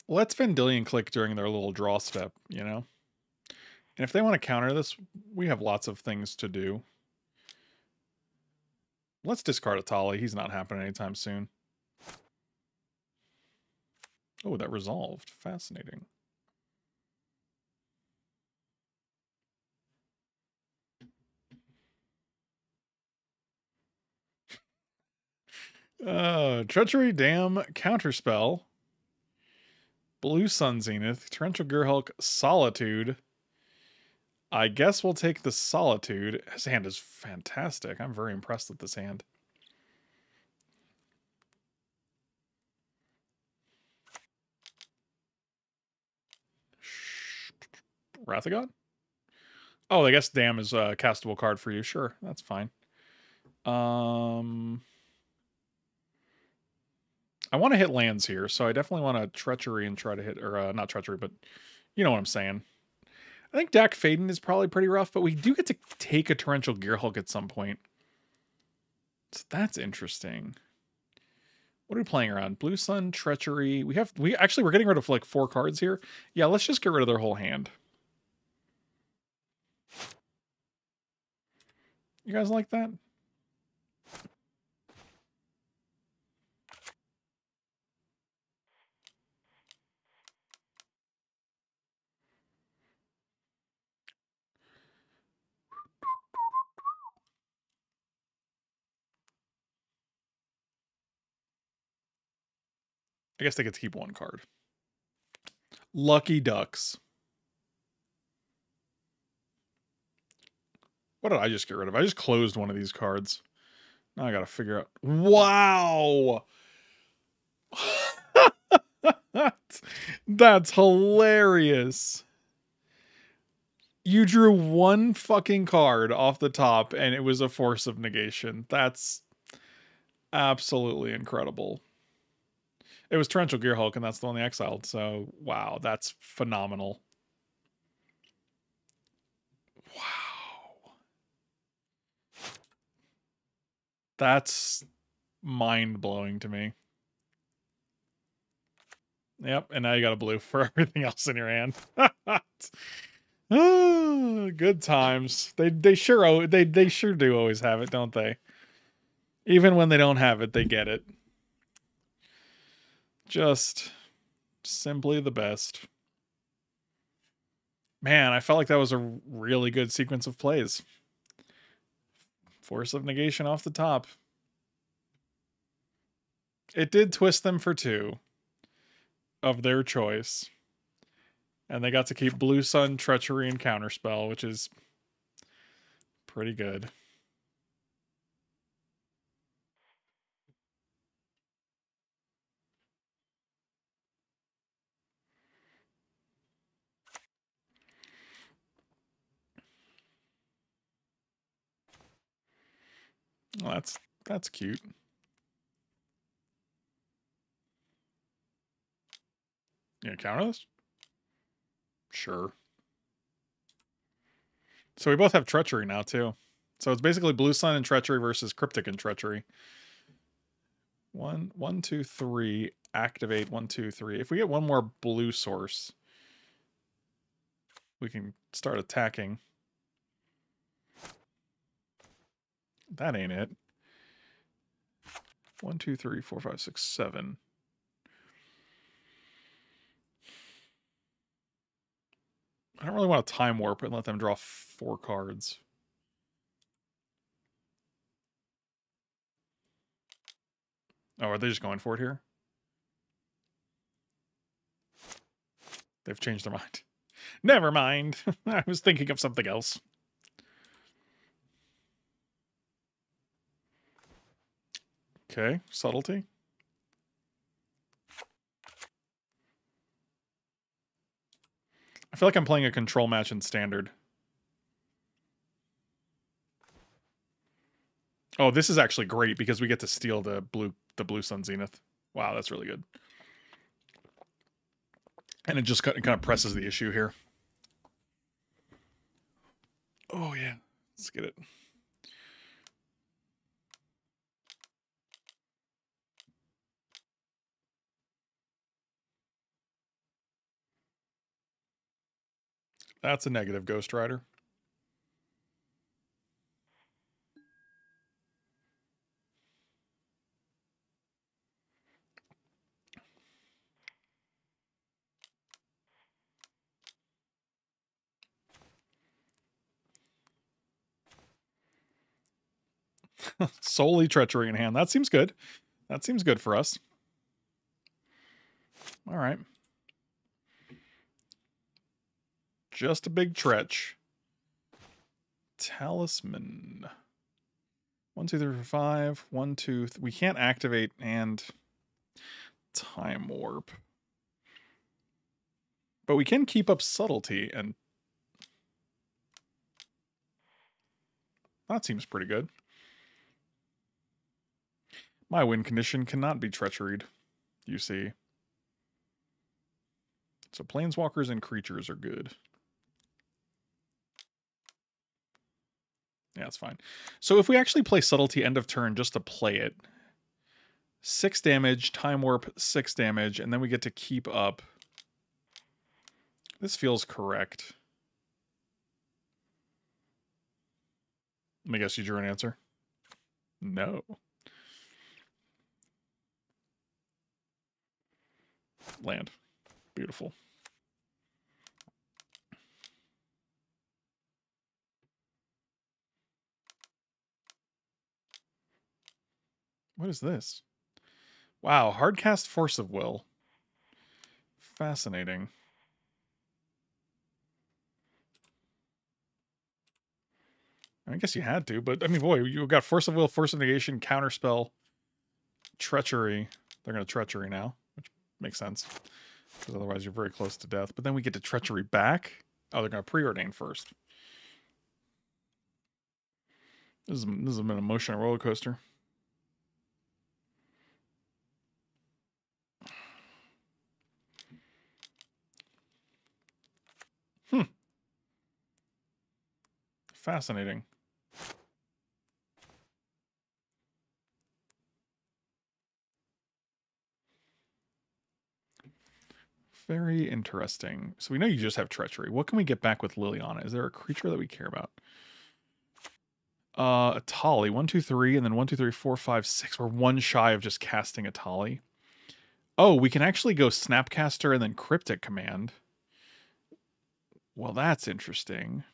Let's Vendilion Clique during their little draw step, you know? And if they want to counter this, we have lots of things to do. Let's discard Etali. He's not happening anytime soon. Oh, that resolved. Fascinating. Uh, Treachery, Dam, Counterspell. Blue Sun Zenith, Torrential Gearhulk, Solitude. I guess we'll take the Solitude. His hand is fantastic. I'm very impressed with this hand. Wrath of God? Oh, I guess Dam is a castable card for you. Sure, that's fine. Um, I want to hit lands here, so I definitely want to Treachery and try to hit... Or uh, not Treachery, but you know what I'm saying. I think Dak Faden is probably pretty rough, but we do get to take a Torrential Gearhulk at some point. So that's interesting. What are we playing around? Blue Sun, Treachery. We have we actually we're getting rid of like four cards here. Yeah, let's just get rid of their whole hand. You guys like that? I guess they get to keep one card. Lucky Ducks. What did I just get rid of? I just closed one of these cards. Now I got to figure out. Wow. That's hilarious. You drew one fucking card off the top and it was a Force of Negation. That's absolutely incredible. It was Torrential Gearhulk, and that's the one they exiled. So, wow, that's phenomenal. Wow. That's mind-blowing to me. Yep, and now you got a blue for everything else in your hand. Oh, good times. They they sure they they sure do always have it, don't they? Even when they don't have it, they get it. Just simply the best. Man, I felt like that was a really good sequence of plays. Force of Negation off the top. It did twist them for two of their choice. And they got to keep Blue Sun, Treachery, and Counterspell, which is pretty good. Well, that's that's cute. You gonna counter this? Sure. So we both have Treachery now, too. So it's basically Blue Sun and Treachery versus Cryptic and Treachery. One, one, two, three. Activate. One, two, three. If we get one more blue source, we can start attacking. That ain't it. One, two, three, four, five, six, seven. I don't really want to time warp and let them draw four cards. Oh, are they just going for it here? They've changed their mind. Never mind. I was thinking of something else. Okay, subtlety. I feel like I'm playing a control match in standard. Oh, this is actually great because we get to steal the blue the blue sun zenith. Wow, that's really good. And it just kind of presses the issue here. Oh yeah, let's get it. That's a negative, Ghost Rider. Solely Treachery in hand. That seems good. That seems good for us. All right. Just a big tretch. Talisman. One, two, three, four, five. One, two, th we can't activate and time warp. But we can keep up subtlety and that seems pretty good. My win condition cannot be treacheried, you see. So planeswalkers and creatures are good. Yeah, that's fine. So if we actually play subtlety end of turn just to play it, six damage, time warp, six damage, and then we get to keep up. This feels correct. Let me guess you drew an answer. No. Land. Beautiful. What is this? Wow, hardcast Force of Will. Fascinating. I guess you had to, but I mean, boy, you got Force of Will, Force of Negation, Counterspell, Treachery. They're going to Treachery now, which makes sense, because otherwise you're very close to death. But then we get to Treachery back. Oh, they're going to Preordain first. This is, this has been an emotional roller coaster. Fascinating. Very interesting. So we know you just have Treachery. What can we get back with Liliana? Is there a creature that we care about? Uh, Etali. One, two, three, and then one, two, three, four, five, six. We're one shy of just casting Etali. Oh, we can actually go Snapcaster and then Cryptic Command. Well, that's interesting.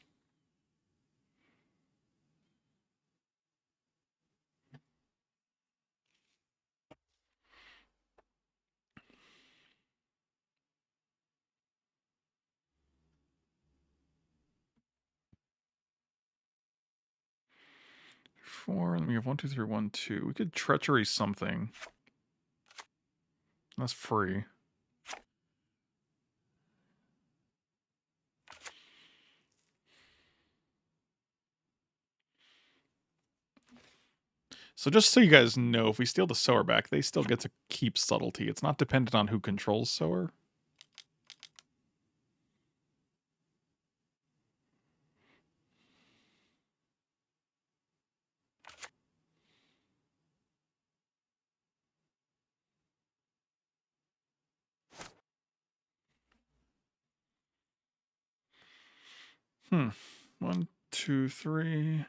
Four, and we have one, two, three, one, two. We could Treachery something. That's free. So just so you guys know, if we steal the Sower back, they still get to keep subtlety. It's not dependent on who controls Sower. Hmm. One, two, three.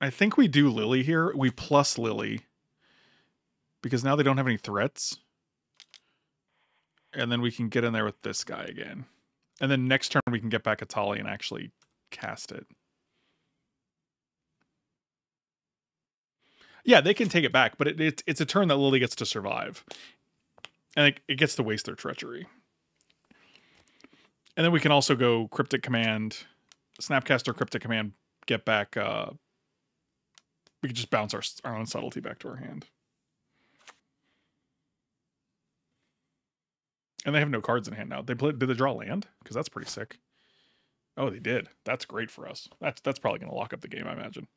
I think we do Lily here. We plus Lily. Because now they don't have any threats. And then we can get in there with this guy again. And then next turn we can get back Etali and actually cast it. Yeah, they can take it back, but it, it, it's a turn that Lily gets to survive. And it, it gets to waste their treachery. And then we can also go Cryptic Command, Snapcaster, Cryptic Command, get back. Uh, we can just bounce our, our own subtlety back to our hand. And they have no cards in hand now. They play, did they draw land? Because that's pretty sick. Oh, they did. That's great for us. That's, that's probably going to lock up the game, I imagine.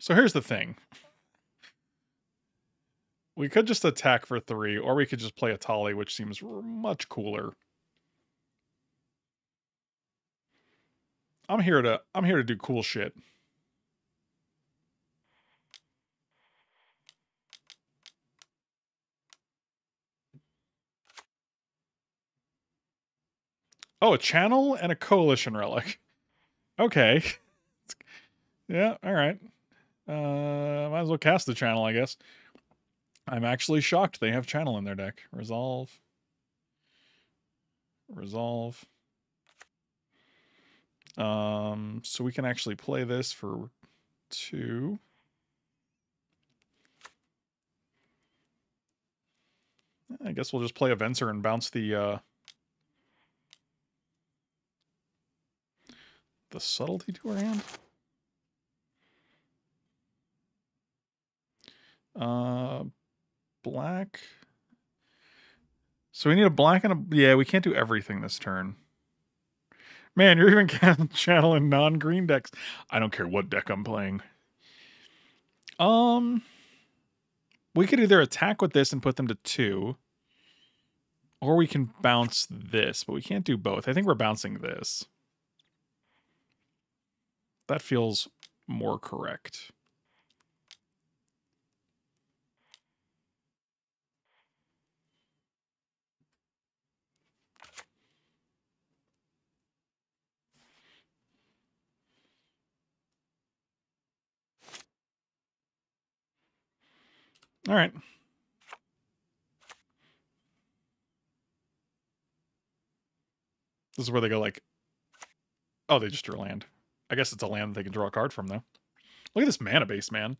So here's the thing. We could just attack for three, or we could just play Etali, which seems much cooler. I'm here to I'm here to do cool shit. Oh, a channel and a coalition relic. Okay. Yeah, all right. Uh, might as well cast the channel, I guess. I'm actually shocked they have channel in their deck. Resolve. Resolve. Um, so we can actually play this for two. I guess we'll just play a Venser and bounce the uh, the subtlety to our hand. Uh, black. So we need a black and a... Yeah, we can't do everything this turn. Man, you're even channeling non-green decks. I don't care what deck I'm playing. Um, we could either attack with this and put them to two, or we can bounce this, but we can't do both. I think we're bouncing this. That feels more correct. All right. This is where they go like, oh, they just drew land. I guess it's a land they can draw a card from, though. Look at this mana base, man.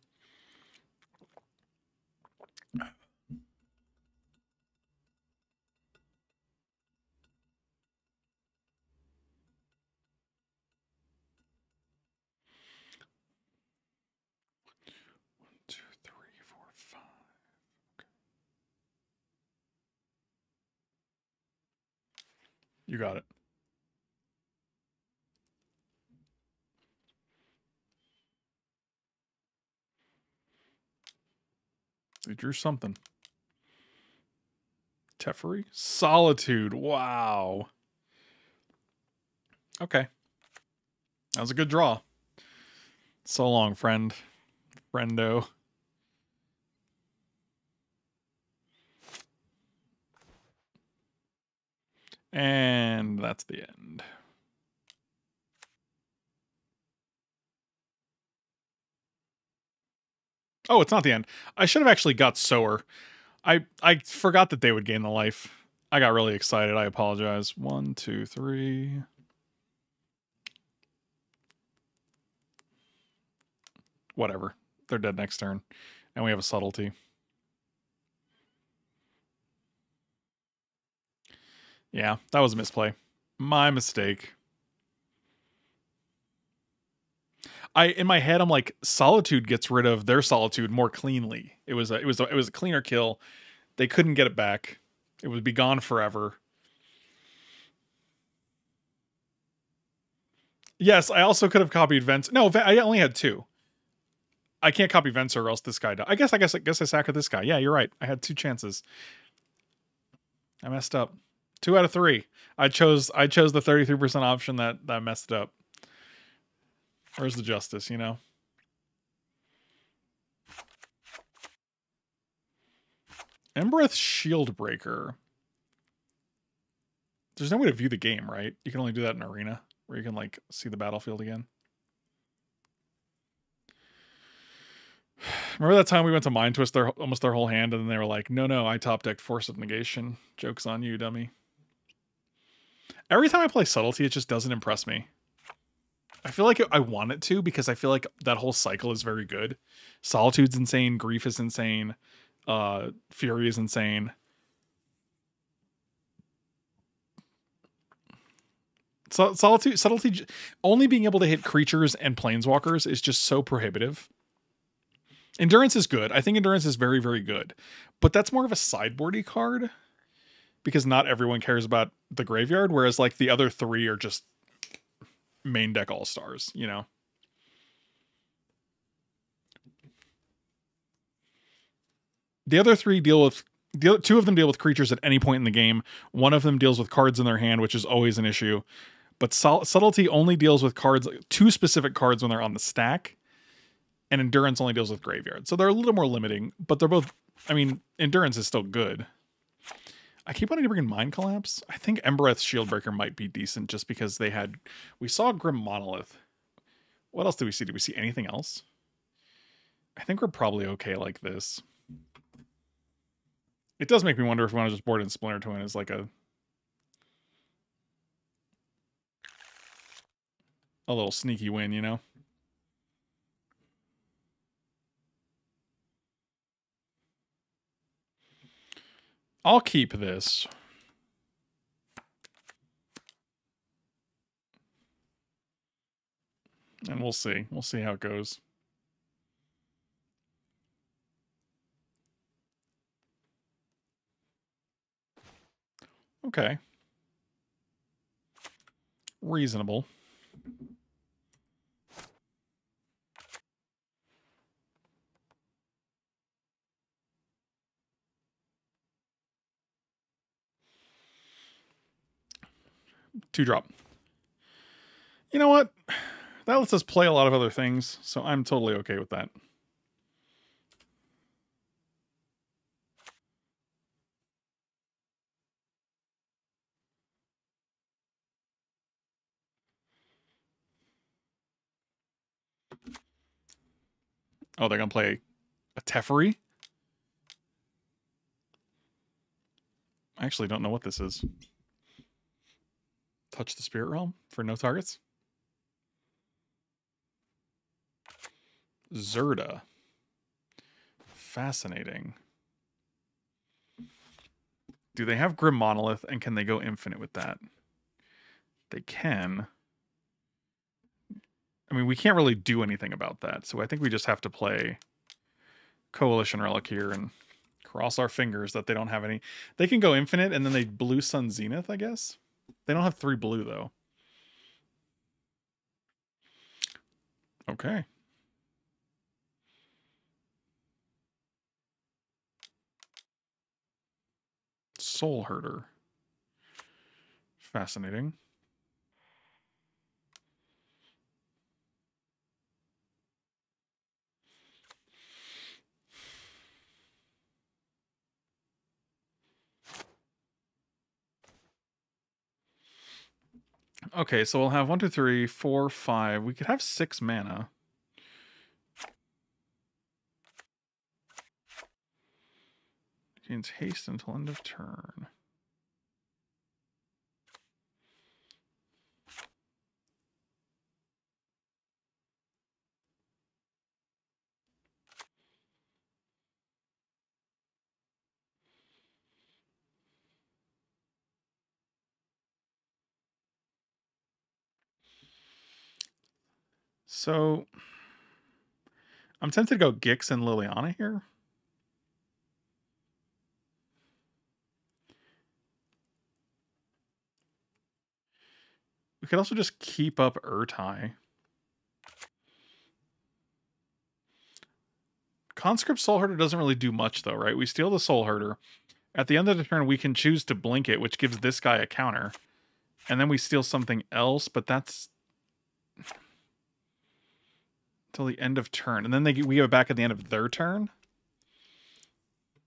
You got it. They drew something. Treachery? Solitude. Wow. Okay. That was a good draw. So long, friend. Friendo. And that's the end. Oh, it's not the end. I should have actually got Sower. I, I forgot that they would gain the life. I got really excited. I apologize. One, two, three. Whatever. They're dead next turn. And we have a subtlety. Yeah, that was a misplay. My mistake. I in my head I'm like, Solitude gets rid of their Solitude more cleanly. It was a, it was a, it was a cleaner kill. They couldn't get it back. It would be gone forever. Yes, I also could have copied Venser. No, I only had two. I can't copy Venser or else this guy died. I guess I guess I guess I sack this guy. Yeah, you're right. I had two chances. I messed up. Two out of three. I chose I chose the thirty-three percent option that, that messed it up. Where's the justice, you know? Embereth Shieldbreaker. There's no way to view the game, right? You can only do that in Arena, where you can like see the battlefield again. Remember that time we went to Mind Twist their almost their whole hand, and then they were like, "No, no, I top decked Force of Negation. Joke's on you, dummy." Every time I play Subtlety, it just doesn't impress me. I feel like I want it to because I feel like that whole cycle is very good. Solitude's insane. Grief is insane. Uh, Fury is insane. So, solitude, subtlety, only being able to hit creatures and planeswalkers is just so prohibitive. Endurance is good. I think Endurance is very, very good. But that's more of a sideboardy card because not everyone cares about the graveyard, whereas like the other three are just main deck all-stars, you know? The other three deal with... The, two of them deal with creatures at any point in the game. One of them deals with cards in their hand, which is always an issue. But sol subtlety only deals with cards, two specific cards when they're on the stack. And Endurance only deals with graveyard. So they're a little more limiting, but they're both... I mean, Endurance is still good. I keep wanting to bring in Mind Collapse. I think Embereth's Shieldbreaker might be decent just because they had... We saw Grim Monolith. What else did we see? Did we see anything else? I think we're probably okay like this. It does make me wonder if we want to just board in Splinter Twin as like a... A little sneaky win, you know? I'll keep this. And we'll see. We'll see how it goes. Okay. Reasonable. Two drop. You know what? That lets us play a lot of other things, so I'm totally okay with that. Oh, they're going to play a Teferi? I actually don't know what this is. Touch the Spirit Realm for no targets. Zerda. Fascinating. Do they have Grim Monolith and can they go infinite with that? They can. I mean, we can't really do anything about that. So I think we just have to play Coalition Relic here and cross our fingers that they don't have any. They can go infinite and then they Blue Sun Zenith, I guess. They don't have three blue, though. Okay. Soul Herder. Fascinating. Okay, so we'll have one, two, three, four, five. We could have six mana. Gains haste until end of turn. So, I'm tempted to go Gix and Liliana here. We could also just keep up Urtai. Conscript Soul Herder doesn't really do much, though, right? We steal the Soul Herder. At the end of the turn, we can choose to blink it, which gives this guy a counter. And then we steal something else, but that's... till the end of turn, and then they we go back at the end of their turn,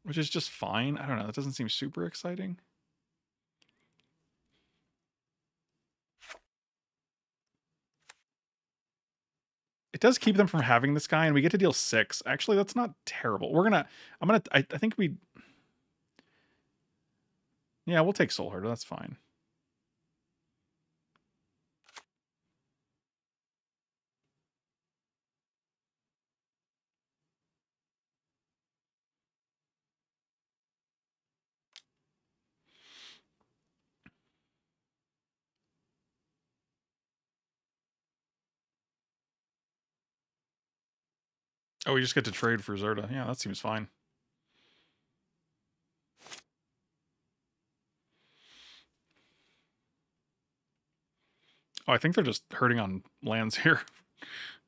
which is just fine. I don't know. That doesn't seem super exciting. It does keep them from having this guy, and we get to deal six. Actually, that's not terrible. We're gonna, I'm gonna, I, I think we, yeah, we'll take Soul Herder. That's fine. Oh, we just get to trade for Zerta. Yeah, that seems fine. Oh, I think they're just hurting on lands here.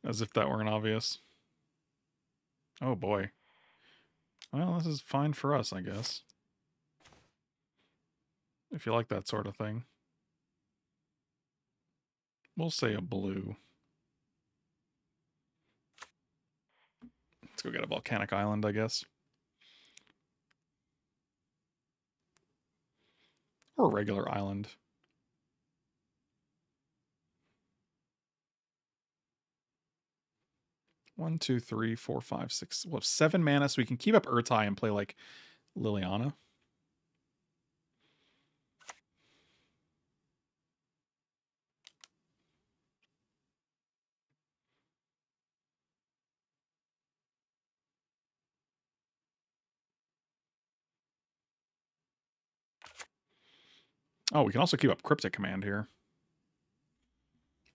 As if that weren't obvious. Oh, boy. Well, this is fine for us, I guess. If you like that sort of thing. We'll say a blue. Let's go get a Volcanic Island, I guess. Or a regular island. One, two, three, four, five, six. We'll have seven mana, so we can keep up Urtai and play like Liliana. Oh, we can also keep up Cryptic Command here.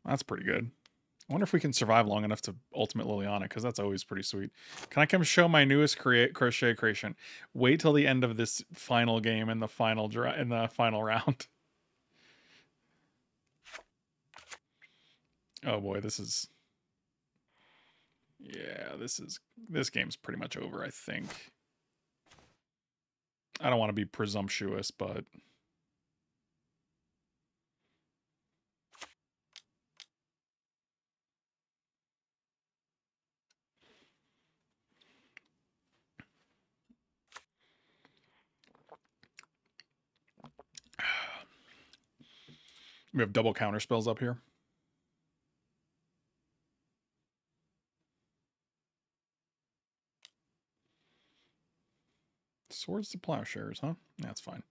That's pretty good. I wonder if we can survive long enough to Ultimate Liliana, because that's always pretty sweet. Can I come show my newest create crochet creation? Wait till the end of this final game and the final dry in the final round. Oh boy, this is. Yeah, this is this game's pretty much over, I think. I don't want to be presumptuous, but. We have double counterspells up here. Swords to Plowshares, huh? That's fine.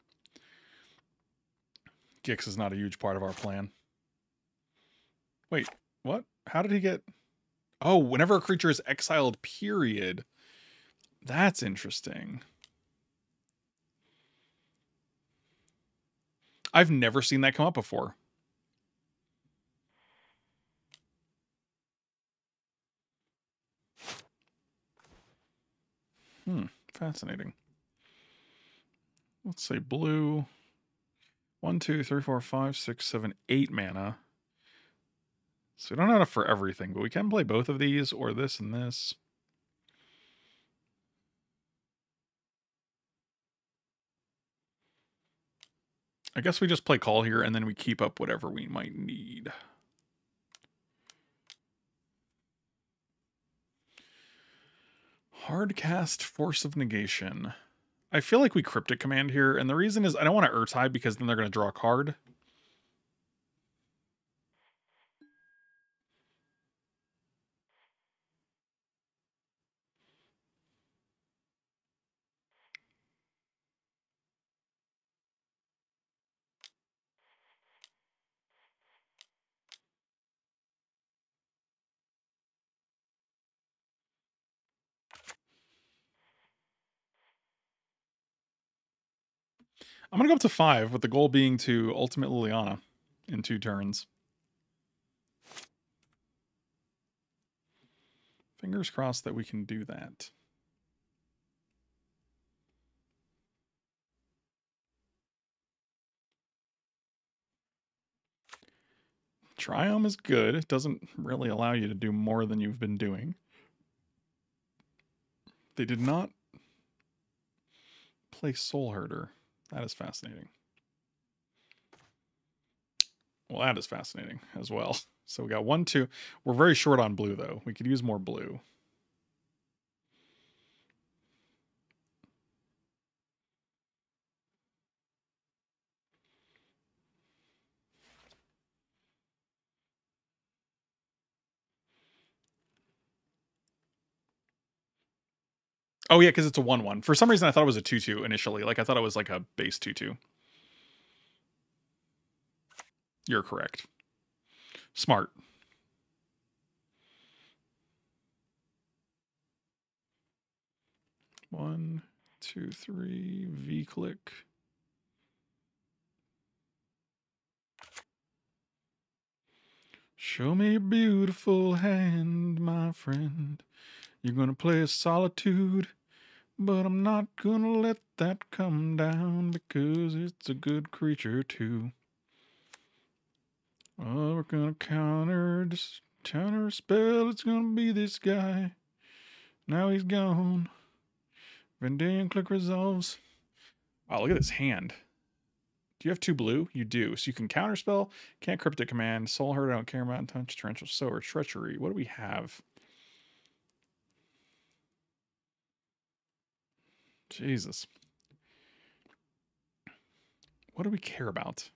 Gix is not a huge part of our plan. Wait, what? How did he get... Oh, whenever a creature is exiled, period. That's interesting. I've never seen that come up before. Hmm, fascinating. Let's say blue. One, two, three, four, five, six, seven, eight mana. So we don't have enough for everything, but we can play both of these or this and this. I guess we just play call here and then we keep up whatever we might need. Hardcast Force of Negation. I feel like we Cryptic Command here, and the reason is I don't want to Urtai because then they're going to draw a card. I'm going to go up to five with the goal being to Ultimate Liliana in two turns. Fingers crossed that we can do that. Triome is good. It doesn't really allow you to do more than you've been doing. They did not play Soul Herder. That is fascinating. Well, that is fascinating as well. So we got one, two. We're very short on blue, though. We could use more blue. Oh yeah, because it's a one one. For some reason, I thought it was a two two initially. Like I thought it was like a base two two. You're correct. Smart. One, two, three, V click. Show me a beautiful hand, my friend. You're gonna play a solitude, but I'm not gonna let that come down because it's a good creature too. Oh, we're gonna counter this counter spell. It's gonna be this guy. Now he's gone. Vendilion Clique resolves. Wow, look at this hand. Do you have two blue? You do. So you can counterspell, can't Cryptic Command, Soul Herd, I don't care, Mountain Touch, Torrential Sower, Treachery. What do we have? Jesus. What do we care about?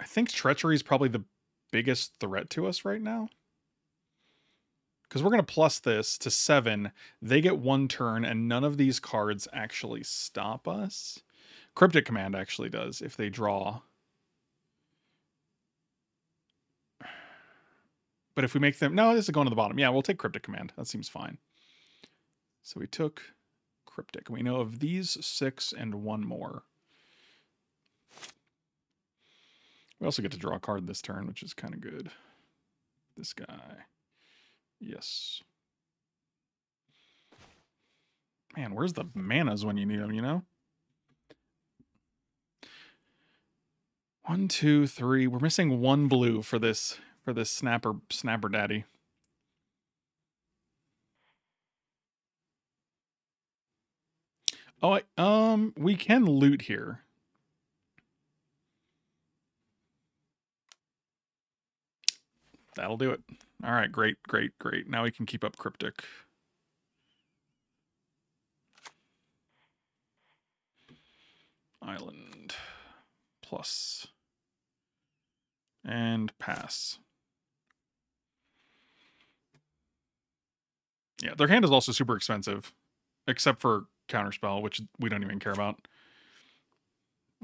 I think Treachery is probably the biggest threat to us right now. Because we're going to plus this to seven. They get one turn, and none of these cards actually stop us. Cryptic Command actually does, if they draw. But if we make them... No, this is going to the bottom. Yeah, we'll take Cryptic Command. That seems fine. So we took Cryptic. We know of these six and one more. We also get to draw a card this turn, which is kind of good. This guy... Yes. Man, where's the manas when you need them, you know? One, two, three. We're missing one blue for this for this snapper snapper daddy. Oh, I, um, we can loot here. That'll do it. All right, great, great, great. Now we can keep up Cryptic. Island. Plus. And pass. Yeah, their hand is also super expensive. Except for Counterspell, which we don't even care about.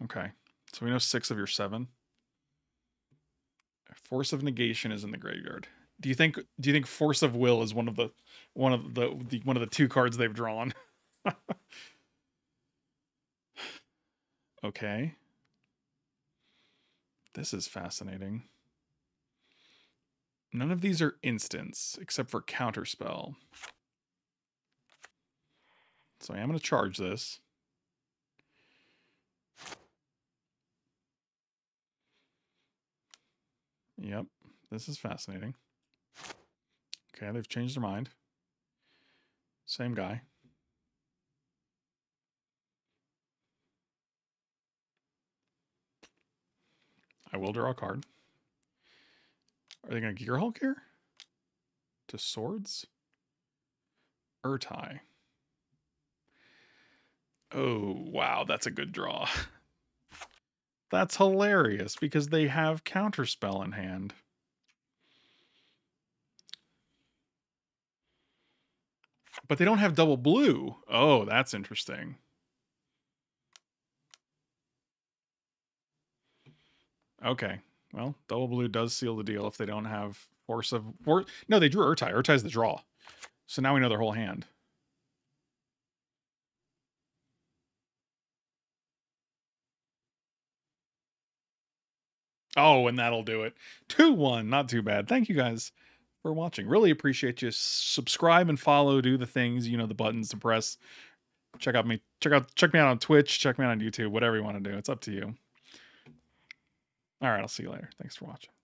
Okay, so we know six of your seven. Force of Negation is in the graveyard. Do you think? Do you think Force of Will is one of the one of the, the one of the two cards they've drawn? Okay, this is fascinating. None of these are instants except for Counterspell. So I am going to charge this. Yep, this is fascinating. Okay, they've changed their mind. Same guy. I will draw a card. Are they going to Gear Hulk here? To swords? Urtai. Oh, wow, that's a good draw. That's hilarious because they have Counterspell in hand. But they don't have double blue. Oh, that's interesting. Okay. Well, double blue does seal the deal if they don't have force of... Or, no, they drew Urtai. Urtai's the draw. So now we know their whole hand. Oh, and that'll do it. two one. Not too bad. Thank you guys for watching. Really appreciate you. Subscribe and follow. Do the things. You know the buttons to press. Check out me. Check out. Check me out on Twitch. Check me out on YouTube. Whatever you want to do. It's up to you. All right. I'll see you later. Thanks for watching.